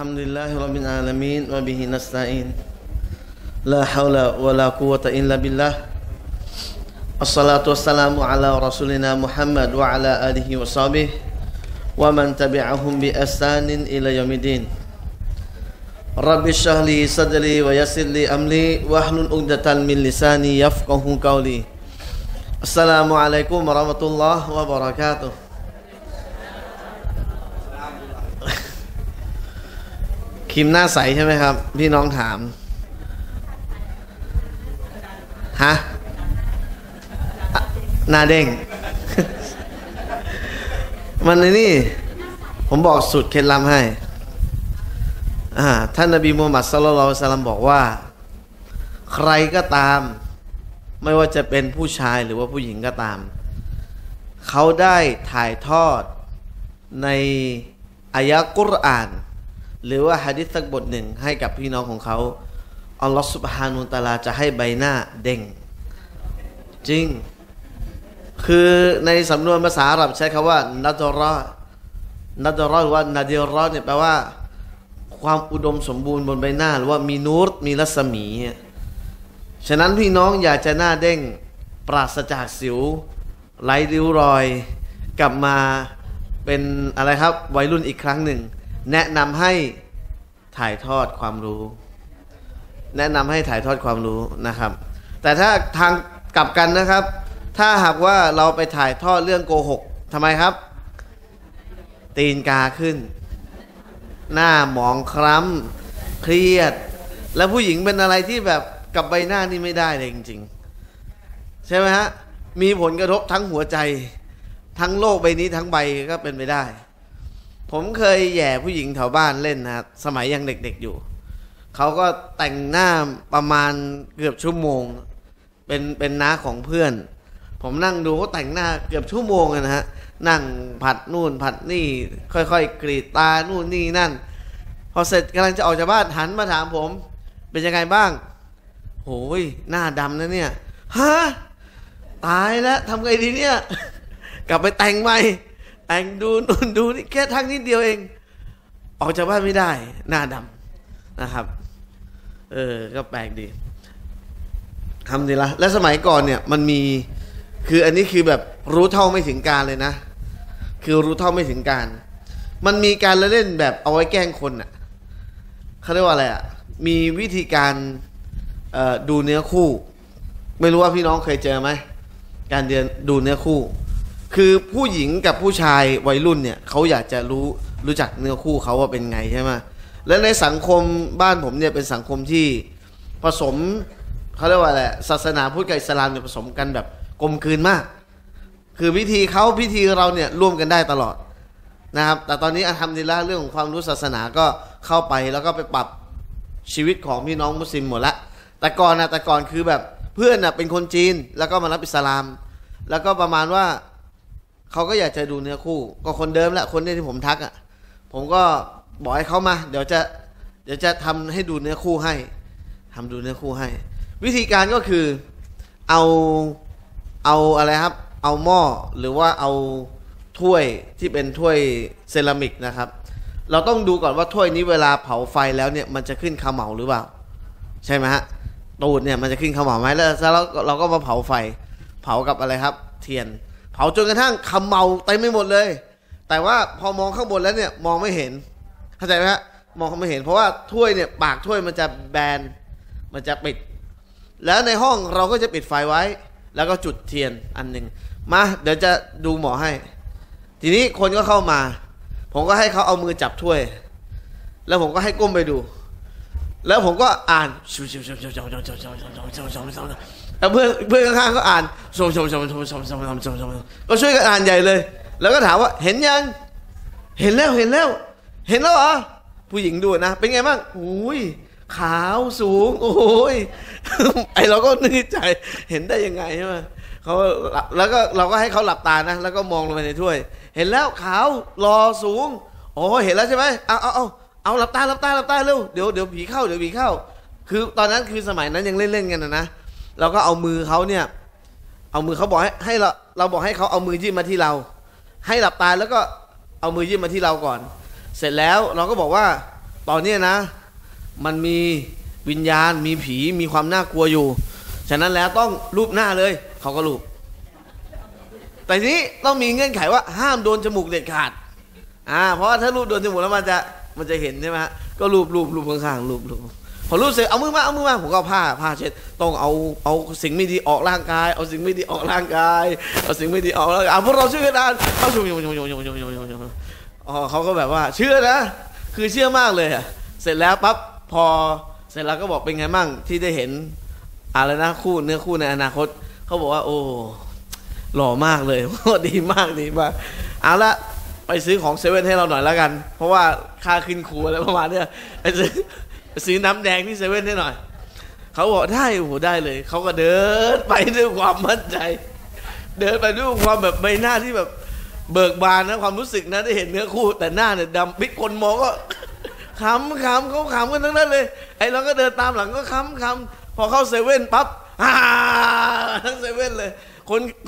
Alhamdulillahirabbil alamin wa bihi nasta'in. La haula wala quwwata illa billah. Assalatu wassalamu ala rasulina Muhammad wa ala alihi washabihi wa man tabi'ahum bi ihsanin ila yaumiddin. Rabbi shrah li sadri wa yassir li amri wahlul 'uqdatam min lisani yafqahu qawli. Assalamualaikum warahmatullahi wabarakatuh.คิมหน้าใสใช่ไหมครับพี่น้องถามฮะหน้าเด้ง มันนี่ผมบอกสูตรเคล็ดลับให้ท่านนบีมูฮัมมัดศ็อลลัลลอฮุอะลัยฮิวะซัลลัมบอกว่าใครก็ตามไม่ว่าจะเป็นผู้ชายหรือว่าผู้หญิงก็ตามเขาได้ถ่ายทอดในอายะห์กุรอานหรือว่าหะดีษสักบทหนึ่งให้กับพี่น้องของเขาอัลลอฮฺซุบฮานะฮูวะตะอาลาจะให้ใบหน้าเด้งจริงคือในสำนวนภาษาอาหรับใช้คำว่านัดรอนัดรอหรือว่านาดิรอเนี่ยแปลว่าความอุดมสมบูรณ์บนใบหน้าหรือว่ามีนูรมีรัศมีฉะนั้นพี่น้องอยากจะหน้าเด้งปราศจากสิวไร้ริ้วรอยกลับมาเป็นอะไรครับวัยรุ่นอีกครั้งหนึ่งแนะนำให้ถ่ายทอดความรู้แนะนำให้ถ่ายทอดความรู้นะครับแต่ถ้าทางกลับกันนะครับถ้าหากว่าเราไปถ่ายทอดเรื่องโกหกทำไมครับตีนกาขึ้นหน้าหมองคล้ำเครียดแล้วผู้หญิงเป็นอะไรที่แบบกับใบหน้านี่ไม่ได้เลยจริงๆใช่ไหมฮะมีผลกระทบทั้งหัวใจทั้งโลกใบนี้ทั้งใบก็เป็นไปได้ผมเคยแย่ผู้หญิงแถวบ้านเล่นนะสมัยยังเด็กๆอยู่เขาก็แต่งหน้าประมาณเกือบชั่วโมงเป็นน้าของเพื่อนผมนั่งดูเขาแต่งหน้าเกือบชั่วโมงนะฮะนั่งผัดนู่นผัดนี่ค่อยๆกรีดตานู่นนี่นั่นพอเสร็จกำลังจะออกจากบ้านหันมาถามผมเป็นยังไงบ้างโหยหน้าดำนะเนี่ยฮะตายแล้วทำไงดีเนี่ย กลับไปแต่งใหม่แต่งดูนู่นดูนี่แค่ทั้งนิดเดียวเองออกจากบ้านไม่ได้หน้าดำนะครับก็แปลกดีทำดีละและสมัยก่อนเนี่ยมันมีคืออันนี้คือแบบรู้เท่าไม่ถึงการเลยนะคือรู้เท่าไม่ถึงการมันมีการเล่นแบบเอาไว้แกล้งคนอ่ะเขาเรียกว่าอะไรอ่ะมีวิธีการดูเนื้อคู่ไม่รู้ว่าพี่น้องเคยเจอไหมการเรียนดูเนื้อคู่คือผู้หญิงกับผู้ชายวัยรุ่นเนี่ยเขาอยากจะรู้จักเนื้อคู่เขาว่าเป็นไงใช่ไหมและในสังคมบ้านผมเนี่ยเป็นสังคมที่ผสมเขาเรียกว่าอะไรศาสนาพุทธกับอิสลามเนี่ยผสมกันแบบกลมกลืนมากคือพิธีเขาพิธีเราเนี่ยร่วมกันได้ตลอดนะครับแต่ตอนนี้อัลฮัมดุลิลละห์เรื่องของความรู้ศาสนาก็เข้าไปแล้วก็ไปปรับชีวิตของพี่น้องมุสลิมหมดละแต่ก่อนคือแบบเพื่อนน่ะเป็นคนจีนแล้วก็มารับอิสลามแล้วก็ประมาณว่าเขาก็อยากจะดูเนื้อคู่ก็คนเดิมแหละคนที่ผมทักอ่ะผมก็บอกให้เขามาเดี๋ยวจะทำให้ดูเนื้อคู่ให้ทำดูเนื้อคู่ให้วิธีการก็คือเอาอะไรครับเอาหม้อหรือว่าเอาถ้วยที่เป็นถ้วยเซรามิกนะครับเราต้องดูก่อนว่าถ้วยนี้เวลาเผาไฟแล้วเนี่ยมันจะขึ้นขมเหลาหรือเปล่าใช่ไหมฮะตูดเนี่ยมันจะขึ้นขมเหลาไหมแล้วเราก็มาเผาไฟเผากับอะไรครับเทียนเผาจนกระทั่งขมเหลาเต็มไปหมดเลยแต่ว่าพอมองข้างบนแล้วเนี่ยมองไม่เห็นเข้าใจไหมฮะมองไม่เห็นเพราะว่าถ้วยเนี่ยปากถ้วยมันจะแบนมันจะปิดแล้วในห้องเราก็จะปิดไฟไว้แล้วก็จุดเทียนอันหนึ่งมาเดี๋ยวจะดูหมอให้ทีนี้คนก็เข้ามาผมก็ให้เขาเอามือจับถ้วยแล้วผมก็ให้ก้มไปดูแล้วผมก็อ่านแล้วเพื่อนข้างๆก็อ่านก็ช่วยกันอ่านใหญ่เลยแล้วก็ถามว่าเห็นยังเห็นแล้วเหรอผู้หญิงดูนะเป็นไงบ้างอุ้ยขาวสูงโอ้ยไอเราก็นึกในใจเห็นได้ยังไงใช่ไหมเขาแล้วก็เราก็ให้เขาหลับตานะแล้วก็มองลงไปในถ้วยเห็นแล้วขาวรอสูงอ๋อเห็นแล้วใช่ไหมเอาหลับตาเร็วเดี๋ยวผีเข้าคือตอนนั้นคือสมัยนั้นยังเล่นกันนะเราก็เอามือเขาเนี่ยเอามือเขาบอกให้เราบอกให้เขาเอามือยื่นมาที่เราให้หลับตาแล้วก็เอามือยื่นมาที่เราก่อนเสร็จแล้วเราก็บอกว่า ตอนนี้นะมันมีวิญญาณมีผีมีความน่ากลัวอยู่ฉะนั้นแล้วต้องลูบหน้าเลยเขาก็ลูบแต่ทีนี้ต้องมีเงื่อนไขว่าห้ามโดนจมูกเด็ดขาดเพราะถ้าลูบโดนจมูกแล้วมันจะเห็นใช่ไหมฮะก็ลูบข้างๆลูบพอลูบเสร็จเอามือมาผมก็ผ้าเช็ดต้องเอาสิ่งไม่ดีออกร่างกายเอาสิ่งไม่ดีออกร่างกายพวกเราเชื่อกันเขาชมเขาก็แบบว่าเชื่อนะคือเชื่อมากเลยอ่ะเสร็จแล้วปั๊บพอเสร็จแล้วก็บอกเป็นไงมั่งที่ได้เห็นอะไรนะเนื้อคู่ในอนาคตเขาบอกว่าโอ้หล่อมากเลยดีมากเอาละไปซื้อของเซเว่นให้เราหน่อยแล้วกันเพราะว่าค่าขึ้นครัวแล้วประมาณเนี้ยไปซื้อน้ำแดงที่เซเว่นให้หน่อยเขาบอกได้โอ้โหได้เลยเขาก็เดินไปด้วยความมั่นใจเดินไปด้วยความแบบใบหน้าที่แบบเบิกบานนะความรู้สึกนะได้เห็นเนื้อคู่แต่หน้าเนี่ยดำพิษคนมองก็ขำเขาขำกันทั้งนั้นเลยไอ้เราก็เดินตามหลังก็ขำพอเข้าเซเว่นปั๊บทั้งเซเว่นเลย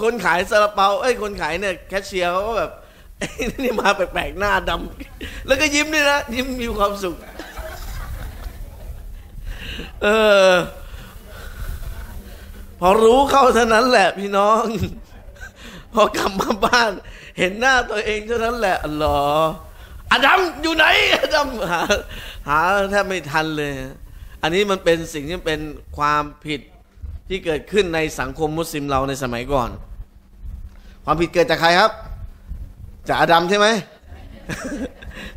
คนขายซาลาเปาคนขายเนี่ยแคชเชียร์เขาก็แบบนี่มาแปลกๆหน้าดำแล้วก็ยิ้มด้วยนะยิ้มมีความสุขพอรู้เข้าเท่านั้นแหละพี่น้องพอกลับมาบ้านเห็นหน้าตัวเองเท่านั้นแหละอัลลอฮ์อาดัมอยู่ไหนอาดัมหาแทบไม่ทันเลยอันนี้มันเป็นสิ่งที่เป็นความผิดที่เกิดขึ้นในสังคมมุสลิมเราในสมัยก่อนความผิดเกิดจากใครครับจากอาดัมใช่ไหม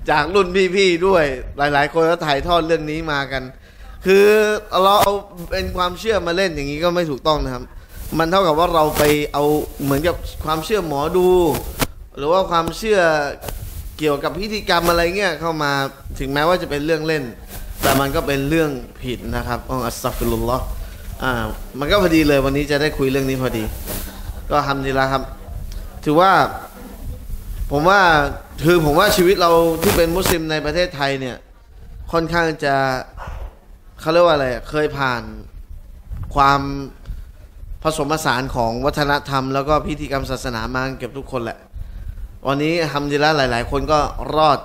จากรุ่นพี่ๆด้วยหลายๆคนก็ถ่ายทอดเรื่องนี้มากันคือเราเอาเป็นความเชื่อมาเล่นอย่างนี้ก็ไม่ถูกต้องนะครับมันเท่ากับว่าเราไปเอาเหมือนกับความเชื่อหมอดูหรือว่าความเชื่อเกี่ยวกับพิธีกรรมอะไรเงี้ยเข้ามาถึงแม้ว่าจะเป็นเรื่องเล่นแต่มันก็เป็นเรื่องผิดนะครับอัลลอฮฺอัสซัฟฟิรุลลอฮฺมันก็พอดีเลยวันนี้จะได้คุยเรื่องนี้พอดีก็ทำดีละครับถือว่าผมว่าชีวิตเราที่เป็นมุสลิมในประเทศไทยเนี่ยค่อนข้างจะเขาเรียกว่าอะไรเคยผ่านความผสมผสานของวัฒนธรรมแล้วก็พิธีกรรมศาสนามาเกือบทุกคนแหละวันนี้อัลฮัมดุลิลละห์หลายๆคนก็รอด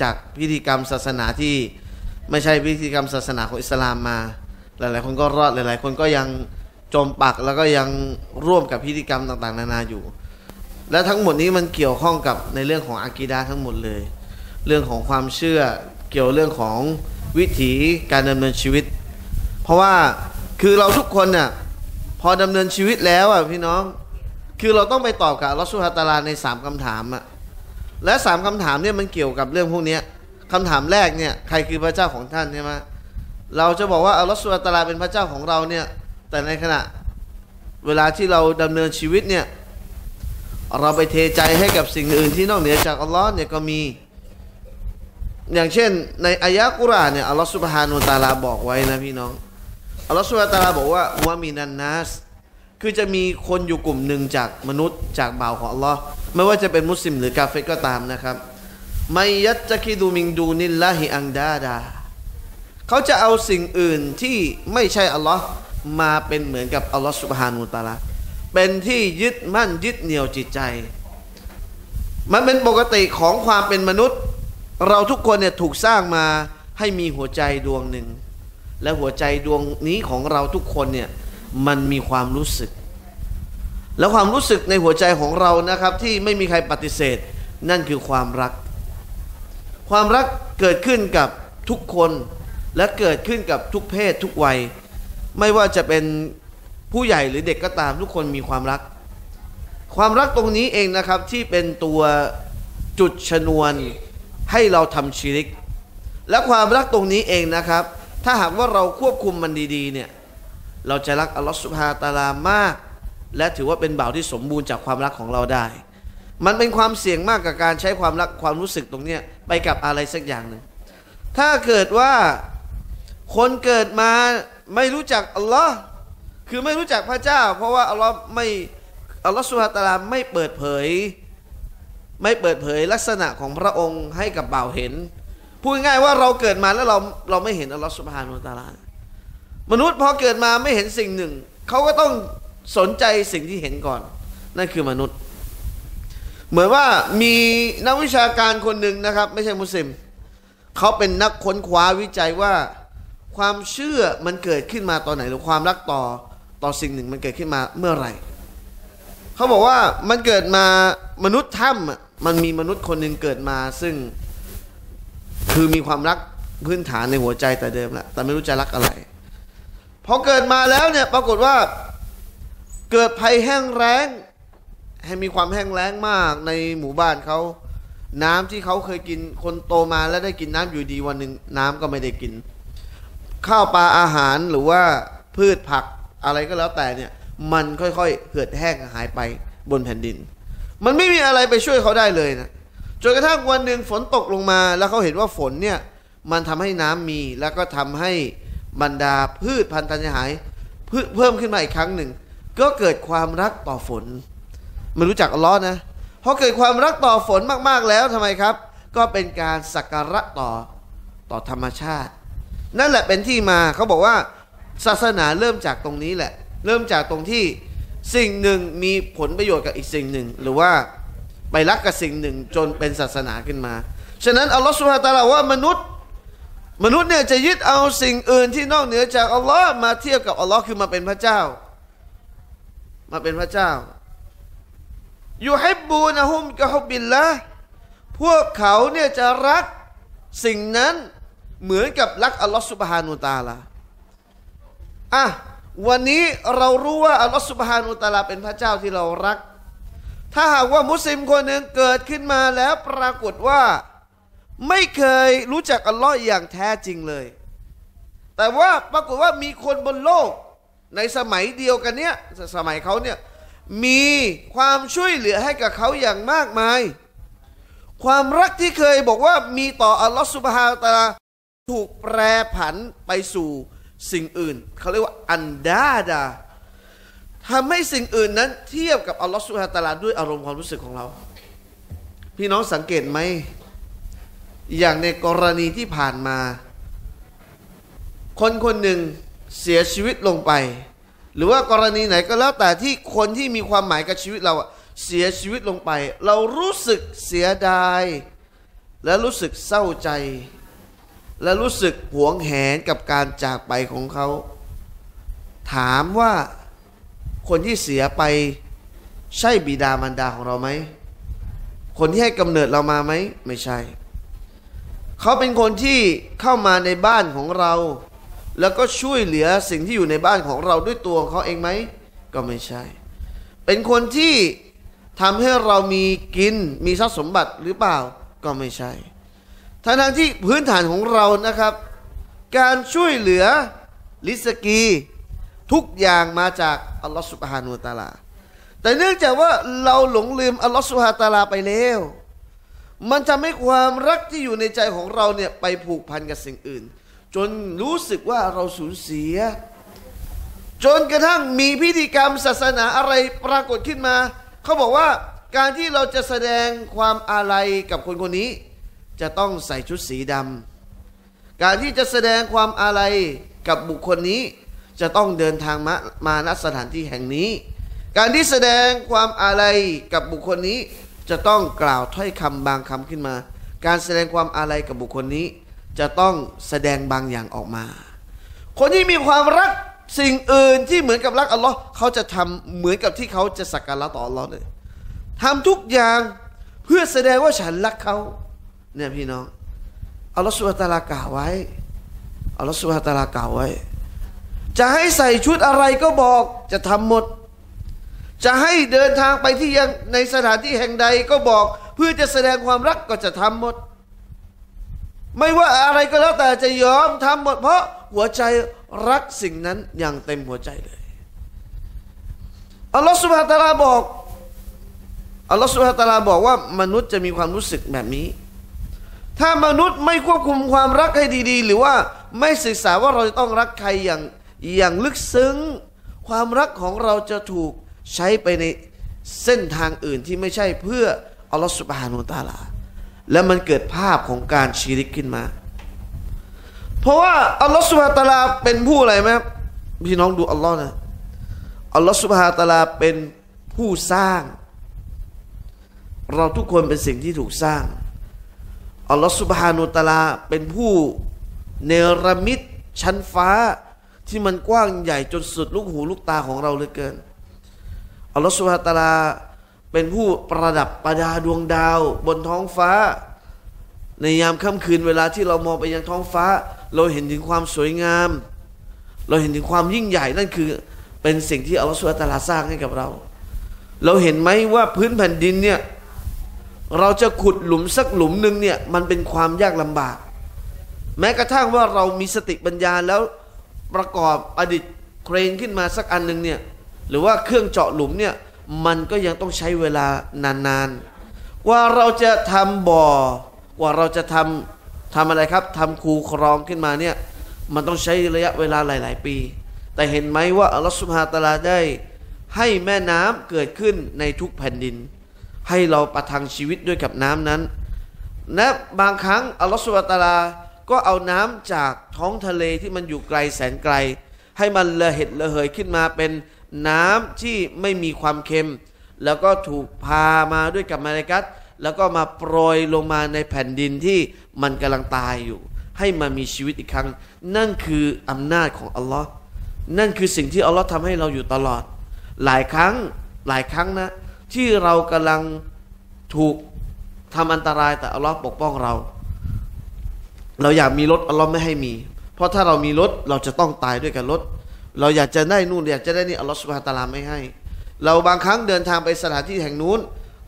จากพิธีกรรมศาสนาที่ไม่ใช่พิธีกรรมศาสนาของอิสลามมาหลายๆคนก็รอดหลายๆคนก็ยังจมปักแล้วก็ยังร่วมกับพิธีกรรมต่างๆนานาอยู่และทั้งหมดนี้มันเกี่ยวข้องกับในเรื่องของอากีดะห์ทั้งหมดเลยเรื่องของความเชื่อเกี่ยวเรื่องของวิถีการดำเนินชีวิตเพราะว่าคือเราทุกคนน่ะพอดำเนินชีวิตแล้วอ่ะพี่น้องคือเราต้องไปตอบกับอัลเลาะห์ซุบฮานะฮูวะตะอาลาใน3คำถามอ่ะและ3คำถามเนี่ยมันเกี่ยวกับเรื่องพวกนี้คำถามแรกเนี่ยใครคือพระเจ้าของท่านใช่ไหมเราจะบอกว่าอัลเลาะห์ซุบฮานะฮูวะตะอาลาเป็นพระเจ้าของเราเนี่ยแต่ในขณะเวลาที่เราดำเนินชีวิตเนี่ยเราไปเทใจให้กับสิ่งอื่นที่นอกเหนือจากอัลเลาะห์เนี่ยก็มีอย่างเช่นในอายะกุรอานเนี่ยอัลลอฮฺซุบฮานะฮูวะตะอาลาบอกไว้นะพี่น้องอัลลอฮฺซุบฮานะฮูวะตะอาลาบอกว่าวะมินันนัสคือจะมีคนอยู่กลุ่มหนึ่งจากมนุษย์จากบ่าวของอัลลอฮ์ไม่ว่าจะเป็นมุสลิมหรือกาเฟรก็ตามนะครับมัยยัตตะกิดูมินดูนิลลาฮิอันดาดาเขาจะเอาสิ่งอื่นที่ไม่ใช่อัลลอฮ์มาเป็นเหมือนกับอัลลอฮฺซุบฮานะฮูวะตะอาลาเป็นที่ยึดมั่นยึดเหนี่ยวจิตใจมันเป็นปกติของความเป็นมนุษย์เราทุกคนเนี่ยถูกสร้างมาให้มีหัวใจดวงหนึ่งและหัวใจดวงนี้ของเราทุกคนเนี่ยมันมีความรู้สึกและความรู้สึกในหัวใจของเรานะครับที่ไม่มีใครปฏิเสธนั่นคือความรักความรักเกิดขึ้นกับทุกคนและเกิดขึ้นกับทุกเพศทุกวัยไม่ว่าจะเป็นผู้ใหญ่หรือเด็กก็ตามทุกคนมีความรักความรักตรงนี้เองนะครับที่เป็นตัวจุดชนวนให้เราทำชิริกและความรักตรงนี้เองนะครับถ้าหากว่าเราควบคุมมันดีๆเนี่ยเราจะรักอัลลอฮฺซุบฮานะฮูวะตะอาลามากและถือว่าเป็นบ่าวที่สมบูรณ์จากความรักของเราได้มันเป็นความเสี่ยงมากกับการใช้ความรักความรู้สึกตรงเนี้ยไปกับอะไรสักอย่างหนึ่งถ้าเกิดว่าคนเกิดมาไม่รู้จักอัลลอฮ์คือไม่รู้จักพระเจ้าเพราะว่าอัลลอฮฺซุบฮานะฮูวะตะอาลาไม่เปิดเผยลักษณะของพระองค์ให้กับบ่าวเห็นพูดง่ายว่าเราเกิดมาแล้วเราไม่เห็นอัลลอฮฺซุบฮานะฮูวะตะอาลามนุษย์พอเกิดมาไม่เห็นสิ่งหนึ่งเขาก็ต้องสนใจสิ่งที่เห็นก่อนนั่นคือมนุษย์เหมือนว่ามีนักวิชาการคนหนึ่งนะครับไม่ใช่มุสลิม เขาเป็นนักค้นคว้าวิจัยว่าความเชื่อมันเกิดขึ้นมาตอนไหนหรือความรักต่อสิ่งหนึ่งมันเกิดขึ้นมาเมื่อไหร่เขาบอกว่ามันเกิดมามนุษย์ถ้ำมันมีมนุษย์คนหนึ่งเกิดมาซึ่งคือมีความรักพื้นฐานในหัวใจแต่เดิมแหละแต่ไม่รู้จะรักอะไรพอเกิดมาแล้วเนี่ยปรากฏว่าเกิดภัยแห้งแล้งให้มีความแห้งแล้งมากในหมู่บ้านเขาน้ำที่เขาเคยกินคนโตมาแล้วได้กินน้ำอยู่ดีวันหนึ่งน้ำก็ไม่ได้กินข้าวปลาอาหารหรือว่าพืชผักอะไรก็แล้วแต่เนี่ยมันค่อยๆเหือดแห้งหายไปบนแผ่นดินมันไม่มีอะไรไปช่วยเขาได้เลยนะจนกระทั่งวันหนึ่งฝนตกลงมาแล้วเขาเห็นว่าฝนเนี่ยมันทำให้น้ำมีแล้วก็ทำให้บรรดาพืชพันธุ์ธัญญาหารเพิ่มขึ้นมาอีกครั้งหนึ่งก็เกิดความรักต่อฝนมันรู้จักอัลเลาะห์นะพอเกิดความรักต่อฝนมากๆแล้วทำไมครับก็เป็นการสักการะต่อธรรมชาตินั่นแหละเป็นที่มาเขาบอกว่าศาสนาเริ่มจากตรงนี้แหละเริ่มจากตรงที่สิ่งหนึ่งมีผลประโยชน์กับอีกสิ่งหนึ่งหรือว่าไปรักกับสิ่งหนึ่งจนเป็นศาสนาขึ้นมาฉะนั้นอัลเลาะห์ซุบฮานะฮูวะตะอาลาว่ามนุษย์เนี่ยจะยึดเอาสิ่งอื่นที่นอกเหนือจากอัลเลาะห์มาเทียบกับอัลเลาะห์คือมาเป็นพระเจ้ายูฮิบบูนะฮุมกะฮุบบิลละพวกเขาเนี่ยจะรักสิ่งนั้นเหมือนกับรักอัลลอฮฺซุบฮานะฮูวะตะอาลาวันนี้เรารู้ว่าอัลลอฮฺซุบฮานะฮูวะตะอาลาเป็นพระเจ้าที่เรารักถ้าหากว่ามุสลิมคนหนึ่งเกิดขึ้นมาแล้วปรากฏว่าไม่เคยรู้จักอัลลอฮฺอย่างแท้จริงเลยแต่ว่าปรากฏว่ามีคนบนโลกในสมัยเดียวกันเนี่ยสมัยเขาเนี่ยมีความช่วยเหลือให้กับเขาอย่างมากมายความรักที่เคยบอกว่ามีต่ออัลลอฮฺซุบฮานะฮูวะตะอาลาถูกแปรผันไปสู่สิ่งอื่นเขาเรียกว่าอันดาดาทำให้สิ่งอื่นนั้นเทียบกับอัลลอฮฺซุบฮานะฮูวะตะอาลาด้วยอารมณ์ความรู้สึกของเราพี่น้องสังเกตไหมอย่างในกรณีที่ผ่านมาคนคนหนึ่งเสียชีวิตลงไปหรือว่ากรณีไหนก็แล้วแต่ที่คนที่มีความหมายกับชีวิตเราเสียชีวิตลงไปเรารู้สึกเสียดายและรู้สึกเศร้าใจและรู้สึกหวงแหนกับการจากไปของเขาถามว่าคนที่เสียไปใช่บิดามารดาของเราไหมคนที่ให้กำเนิดเรามาไหมไม่ใช่เขาเป็นคนที่เข้ามาในบ้านของเราแล้วก็ช่วยเหลือสิ่งที่อยู่ในบ้านของเราด้วยตัวของเขาเองไหมก็ไม่ใช่เป็นคนที่ทำให้เรามีกินมีทรัพย์สมบัติหรือเปล่าก็ไม่ใช่ทั้งที่พื้นฐานของเรานะครับการช่วยเหลือริสกีทุกอย่างมาจากอัลลอฮฺซุบฮานะฮูวะตะอาลาแต่เนื่องจากว่าเราหลงลืมอัลลอฮฺซุบฮานะฮูวะตะอาลาไปแล้วมันทำให้ความรักที่อยู่ในใจของเราเนี่ยไปผูกพันกับสิ่งอื่นจนรู้สึกว่าเราสูญเสียจนกระทั่งมีพิธีกรรมศาสนาอะไรปรากฏขึ้นมาเขาบอกว่าการที่เราจะแสดงความอาลัยกับคนคนนี้จะต้องใส่ชุดสีดำการที่จะแสดงความอาลัยกับบุคคลนี้จะต้องเดินทางมาณสถานที่แห่งนี้การที่แสดงความอาลัยกับบุคคลนี้จะต้องกล่าวถ้อยคำบางคำขึ้นมาการแสดงความอาลัยกับบุคคลนี้จะต้องแสดงบางอย่างออกมาคนที่มีความรักสิ่งอื่นที่เหมือนกับรักอัลลอฮ์เขาจะทำเหมือนกับที่เขาจะสักการะต่ออัลลอฮ์เลยทำทุกอย่างเพื่อแสดงว่าฉันรักเขาเนี่ยพี่น้องอัลลอฮ์ซุบฮานะฮูวะตะอาลากล่าวไว้อัลลอฮ์ซุบฮานะฮูวะตะอาลากล่าวไว้จะให้ใส่ชุดอะไรก็บอกจะทำหมดจะให้เดินทางไปที่ยังในสถานที่แห่งใดก็บอกเพื่อจะแสดงความรักก็จะทำหมดไม่ว่าอะไรก็แล้วแต่จะยอมทำหมดเพราะหัวใจรักสิ่งนั้นอย่างเต็มหัวใจเลยอัลลอฮฺซุบฮานะฮูวะตะอาลาบอกอัลลอฮฺซุบฮานะฮูวะตะอาลาบอกว่ามนุษย์จะมีความรู้สึกแบบนี้ถ้ามนุษย์ไม่ควบคุมความรักให้ดีๆหรือว่าไม่ศึกษาว่าเราจะต้องรักใครอย่างลึกซึ้งความรักของเราจะถูกใช้ไปในเส้นทางอื่นที่ไม่ใช่เพื่ออัลลอฮฺซุบฮานะฮูวะตะอาลาและมันเกิดภาพของการชิริกขึ้นมาเพราะว่าอัลลอฮฺซุบฮานะฮูวะตะอาลาเป็นผู้อะไรไหมพี่น้องดูอัลลอฮ์นะอัลลอฮฺซุบฮานะฮูวะตะอาลาเป็นผู้สร้างเราทุกคนเป็นสิ่งที่ถูกสร้าง อัลลอฮฺซุบฮานะฮูวะตะอาลาเป็นผู้เนรมิตชั้นฟ้าที่มันกว้างใหญ่จนสุดลูกหูลูกตาของเราเหลือเกินอัลลอฮฺซุบฮานะฮูวะตะอาลาเป็นผู้ประดับประดาดวงดาวบนท้องฟ้าในยามค่ำคืนเวลาที่เรามองไปยังท้องฟ้าเราเห็นถึงความสวยงามเราเห็นถึงความยิ่งใหญ่นั่นคือเป็นสิ่งที่อัลลอฮฺซุบฮานะฮูวะตะอาลาสร้างให้กับเราเราเห็นไหมว่าพื้นแผ่นดินเนี่ยเราจะขุดหลุมสักหลุมหนึ่งเนี่ยมันเป็นความยากลำบากแม้กระทั่งว่าเรามีสติปัญญาแล้วประกอบประดิษฐ์เครนขึ้นมาสักอันหนึ่งเนี่ยหรือว่าเครื่องเจาะหลุมเนี่ยมันก็ยังต้องใช้เวลานานๆว่าเราจะทำบ่อว่าเราจะทำอะไรครับทำคูคลองขึ้นมาเนี่ยมันต้องใช้ระยะเวลาหลายๆปีแต่เห็นไหมว่าอัลลอฮฺซุบฮานะฮูวะตะอาลาได้ให้แม่น้ำเกิดขึ้นในทุกแผ่นดินให้เราประทังชีวิตด้วยกับน้ำนั้นและบางครั้งอัลลอฮฺซุบฮานะฮูวะตะอาลาก็เอาน้ำจากท้องทะเลที่มันอยู่ไกลแสนไกลให้มันละเห็ดละเหยขึ้นมาเป็นน้ำที่ไม่มีความเค็มแล้วก็ถูกพามาด้วยกับมลาอิกะฮ์แล้วก็มาโปรยลงมาในแผ่นดินที่มันกำลังตายอยู่ให้มันมีชีวิตอีกครั้งนั่นคืออำนาจของอัลลอฮ์นั่นคือสิ่งที่อัลลอฮ์ทำให้เราอยู่ตลอดหลายครั้งนะที่เรากำลังถูกทำอันตรายแต่อัลลอฮ์ปกป้องเราเราอยากมีรถอัลลอฮ์ไม่ให้มีเพราะถ้าเรามีรถเราจะต้องตายด้วยกับรถเราอยากจะได้นู่นอยากจะได้นี่อัลลอฮ์ซุบฮานะฮูวะตะอาลาไม่ให้เราบางครั้งเดินทางไปสถานที่แห่งนู้น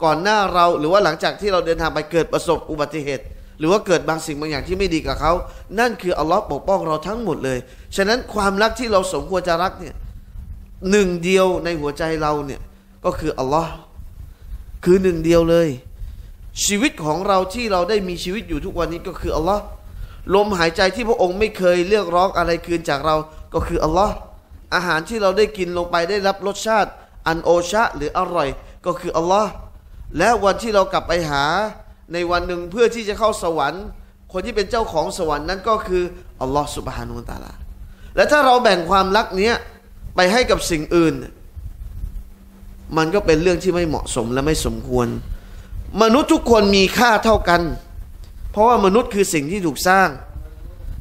ก่อนหน้าเราหรือว่าหลังจากที่เราเดินทางไปเกิดประสบอุบัติเหตุหรือว่าเกิดบางสิ่งบางอย่างที่ไม่ดีกับเขานั่นคืออัลลอฮ์ปกป้องเราทั้งหมดเลยฉะนั้นความรักที่เราสมควรจะรักเนี่ยหนึ่งเดียวในหัวใจเราเนี่ยก็คืออัลลอฮ์คือหนึ่งเดียวเลยชีวิตของเราที่เราได้มีชีวิตอยู่ทุกวันนี้ก็คืออัลลอฮ์ลมหายใจที่พระองค์ไม่เคยเรียกร้องอะไรคืนจากเราก็คืออัลลอฮ์อาหารที่เราได้กินลงไปได้รับรสชาติอันโอชะหรืออร่อยก็คืออัลลอฮ์และวันที่เรากลับไปหาในวันหนึ่งเพื่อที่จะเข้าสวรรค์คนที่เป็นเจ้าของสวรรค์นั้นก็คืออัลลอฮ์ซุบฮานะฮูวะตะอาลาและถ้าเราแบ่งความรักเนี้ยไปให้กับสิ่งอื่นมันก็เป็นเรื่องที่ไม่เหมาะสมและไม่สมควรมนุษย์ทุกคนมีค่าเท่ากันเพราะว่ามนุษย์คือสิ่งที่ถูกสร้าง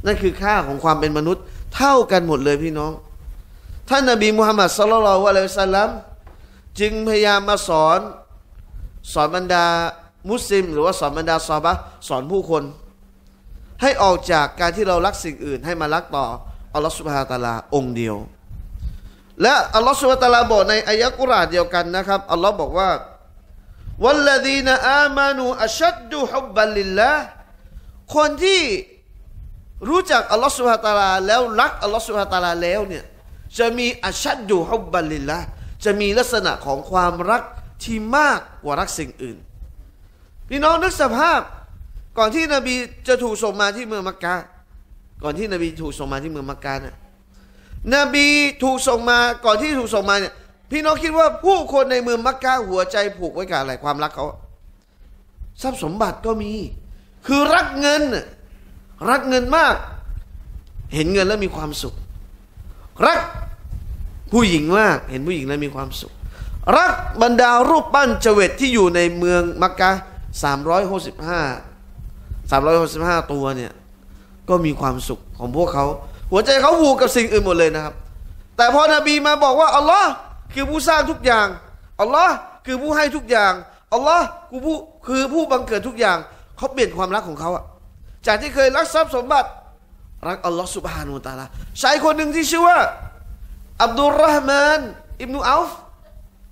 นั่นคือค่าของความเป็นมนุษย์เท่ากันหมดเลยพี่น้องท่านนบีมุฮัมมัดศ็อลลัลลอฮุอะลัยฮิวะซัลลัมจึงพยายามมาสอนบรรดามุสลิมหรือว่าสอนบรรดาซอฮาบะห์สอนผู้คนให้ออกจากการที่เรารักสิ่งอื่นให้มารักต่ออัลลอฮฺซุบฮานะฮูวะตะอาลาองค์เดียวและอัลลอฮฺซุบฮานะฮูวะตะอาลาบอกในอายะห์กุรอานเดียวกันนะครับอัลลอฮฺบอกว่าวัลลดีนอามานูอัชัดดุฮุบบัลลิลลาห์คนที่รู้จักอัลลอฮฺซุบฮานะฮูวะตะอาลาแล้วรักอัลลอฮฺซุบฮานะฮูวะตะอาลาแล้วเนี่ยจะมีอัชัดดุฮุบบัลลิลลาห์จะมีลักษณะของความรักที่มากกว่ารักสิ่งอื่นพี่น้องนึกสภาพก่อนที่นบีจะถูกส่งมาที่เมืองมักกะก่อนที่นบีถูกส่งมาที่เมืองมักกะเนี่ยนบีถูกส่งมาก่อนที่ถูกส่งมาเนี่ยพี่น้องคิดว่าผู้คนในเมืองมักกะหัวใจผูกไว้กับอะไรความรักเขาทรัพย์สมบัติก็มีคือรักเงินมากเห็นเงินแล้วมีความสุขรักผู้หญิงมากเห็นผู้หญิงแล้วมีความสุขรักบรรดารูปปั้นเจวิตที่อยู่ในเมืองมักกะ365ตัวเนี่ยก็มีความสุขของพวกเขาหัวใจเขาผูกกับสิ่งอื่นหมดเลยนะครับแต่พอนบีมาบอกว่าอัลลอฮ์คือผู้สร้างทุกอย่างอัลลอฮ์คือผู้ให้ทุกอย่างอัลลอฮ์คือผู้บังเกิดทุกอย่างเขาเปลี่ยนความรักของเขาอะจากที่เคยรักทรัพย์สมบัติรักอัลลอฮ์ซุบฮานะฮูวะตะอาลาชายคนหนึ่งที่ชื่อว่าอับดุลเราะห์มานอิบนุอัลฟ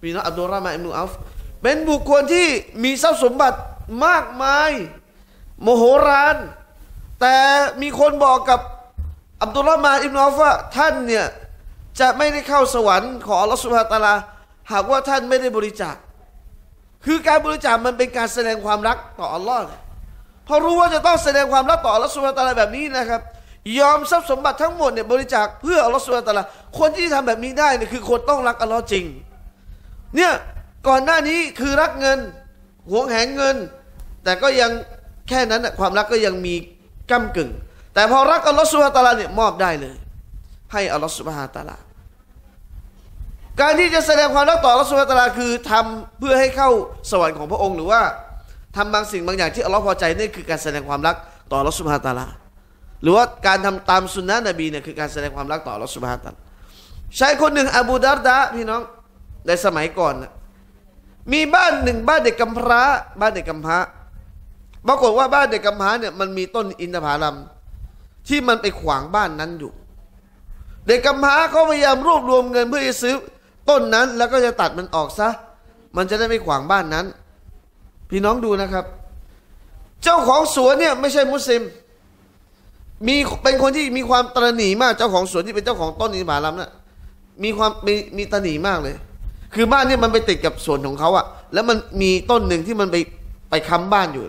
พี่น้องอับดุลเราะห์มานอิบนุอัลฟเป็นบุคคลที่มีทรัพย์สมบัติมากมายโมโหฬารแต่มีคนบอกกับอับดุลเราะห์มานอิบนุอัลฟะท่านเนี่ยจะไม่ได้เข้าสวรรค์ของอัลลอฮฺซุบฮานะฮูวะตะอาลาหากว่าท่านไม่ได้บริจาคคือการบริจาคมันเป็นการแสดงความรักต่ออัลลอฮฺพอรู้ว่าจะต้องแสดงความรักต่ออัลลอฮฺซุบฮานะฮูวะตะอาลาแบบนี้นะครับยอมทรัพย์สมบัติทั้งหมดเนี่ยบริจาคเพื่ออัลลอฮฺซุบฮานะฮูวะตะอาลาคนที่ทำแบบนี้ได้เนี่ยคือคนต้องรักอัลลอฮฺจริงเนี่ยก่อนหน้านี้คือรักเงินหวงแหนเงินแต่ก็ยังแค่นั้นนะความรักก็ยังมีก้ำกึ่งแต่พอรักอัลลอฮฺซุบฮานะฮูวะตะอาลาเนี่ยมอบได้เลยให้อัลลอฮฺซุบฮานะฮูวะตะอาลาการที่จะแสดงความรักต่ออัลลอฮฺซุบฮานะฮูวะตะอาลาคือทำเพื่อให้เข้าสวรรค์ของพระองค์หรือว่า ทำบางสิ่งบางอย่างที่อัลลอฮ์พอใจนี่คือการแสดงความรักต่ออัลลอฮ์ซุบฮานะฮูวะตะอาลาหรือว่าการทำตามสุนนะนบีเนี่ยคือการแสดงความรักต่ออัลลอฮ์ซุบฮานะฮูวะตะอาลาชายคนหนึ่งอบูดัรดะพี่น้องในสมัยก่อนมีบ้านหนึ่งบ้านเด็กกำพร้าปรากฏว่าบ้านเด็กกำพร้าเนี่ยมันมีต้นอินทผลัมที่มันไปขวางบ้านนั้นอยู่เด็กกำพร้าเขาพยายามรวบรวมเงินเพื่อจะซื้อต้นนั้นแล้วก็จะตัดมันออกซะมันจะได้ไม่ขวางบ้านนั้นพี่น้องดูนะครับเจ้าของสวนเนี่ยไม่ใช่มุสลิมเป็นคนที่มีความตระหนี่มากเจ้าของสวนที่เป็นเจ้าของต้นอินทผลัมน่ะมีตระหนี่มากเลยคือบ้านเนี่ยมันไปติดกับสวนของเขาอะแล้วมันมีต้นหนึ่งที่มันไปค้ำบ้านอยู่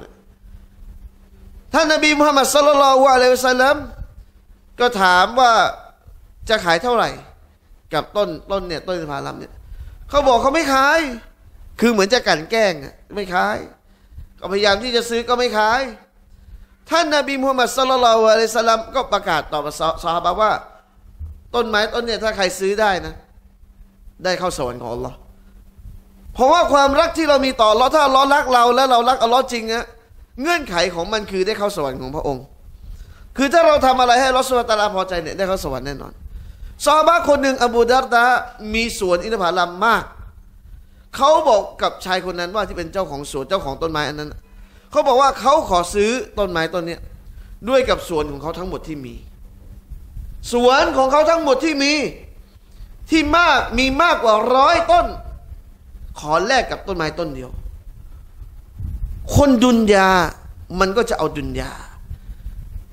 ท่านนบีมุฮัมมัดศ็อลลัลลอฮุอะลัยฮิวะซัลลัมก็ถามว่าจะขายเท่าไหร่กับต้นเนี่ยต้นอินทผลัมเนี่ยเขาบอกเขาไม่ขายคือเหมือนจะกันแกล้งไม่ขายก็พยายามที่จะซื้อก็ไม่ขายท่านนบีมุฮัมมัดศ็อลลัลลอฮุอะลัยฮิวะซัลลัมก็ประกาศต่อซอฮาบะว่าต้นไม้ต้นเนี่ยถ้าใครซื้อได้นะได้เข้าสวรรค์ของอัลลอฮ์เพราะว่าความรักที่เรามีต่ออัลลอฮ์ถ้าอัลลอฮ์รักเราและเรารักอัลลอฮ์จริงนะเงื่อนไขของมันคือได้เข้าสวรรค์ของพระองค์คือถ้าเราทำอะไรให้อัลลอฮ์ซุบฮานะฮูวะตะอาลาพอใจเนี่ยได้เข้าสวรรค์แน่นอนซอฮาบะคนหนึ่งอบูดัรดะมีสวนอินทผลัมมากเขาบอกกับชายคนนั้นว่าที่เป็นเจ้าของสวนเจ้าของต้นไม้อันนั้นเขาบอกว่าเขาขอซื้อต้นไม้ต้นนี้ด้วยกับสวนของเขาทั้งหมดที่มีสวนของเขาทั้งหมดที่มีมากกว่า100 ต้นขอแลกกับต้นไม้ต้นเดียวคนดุนยามันก็จะเอาดุนยา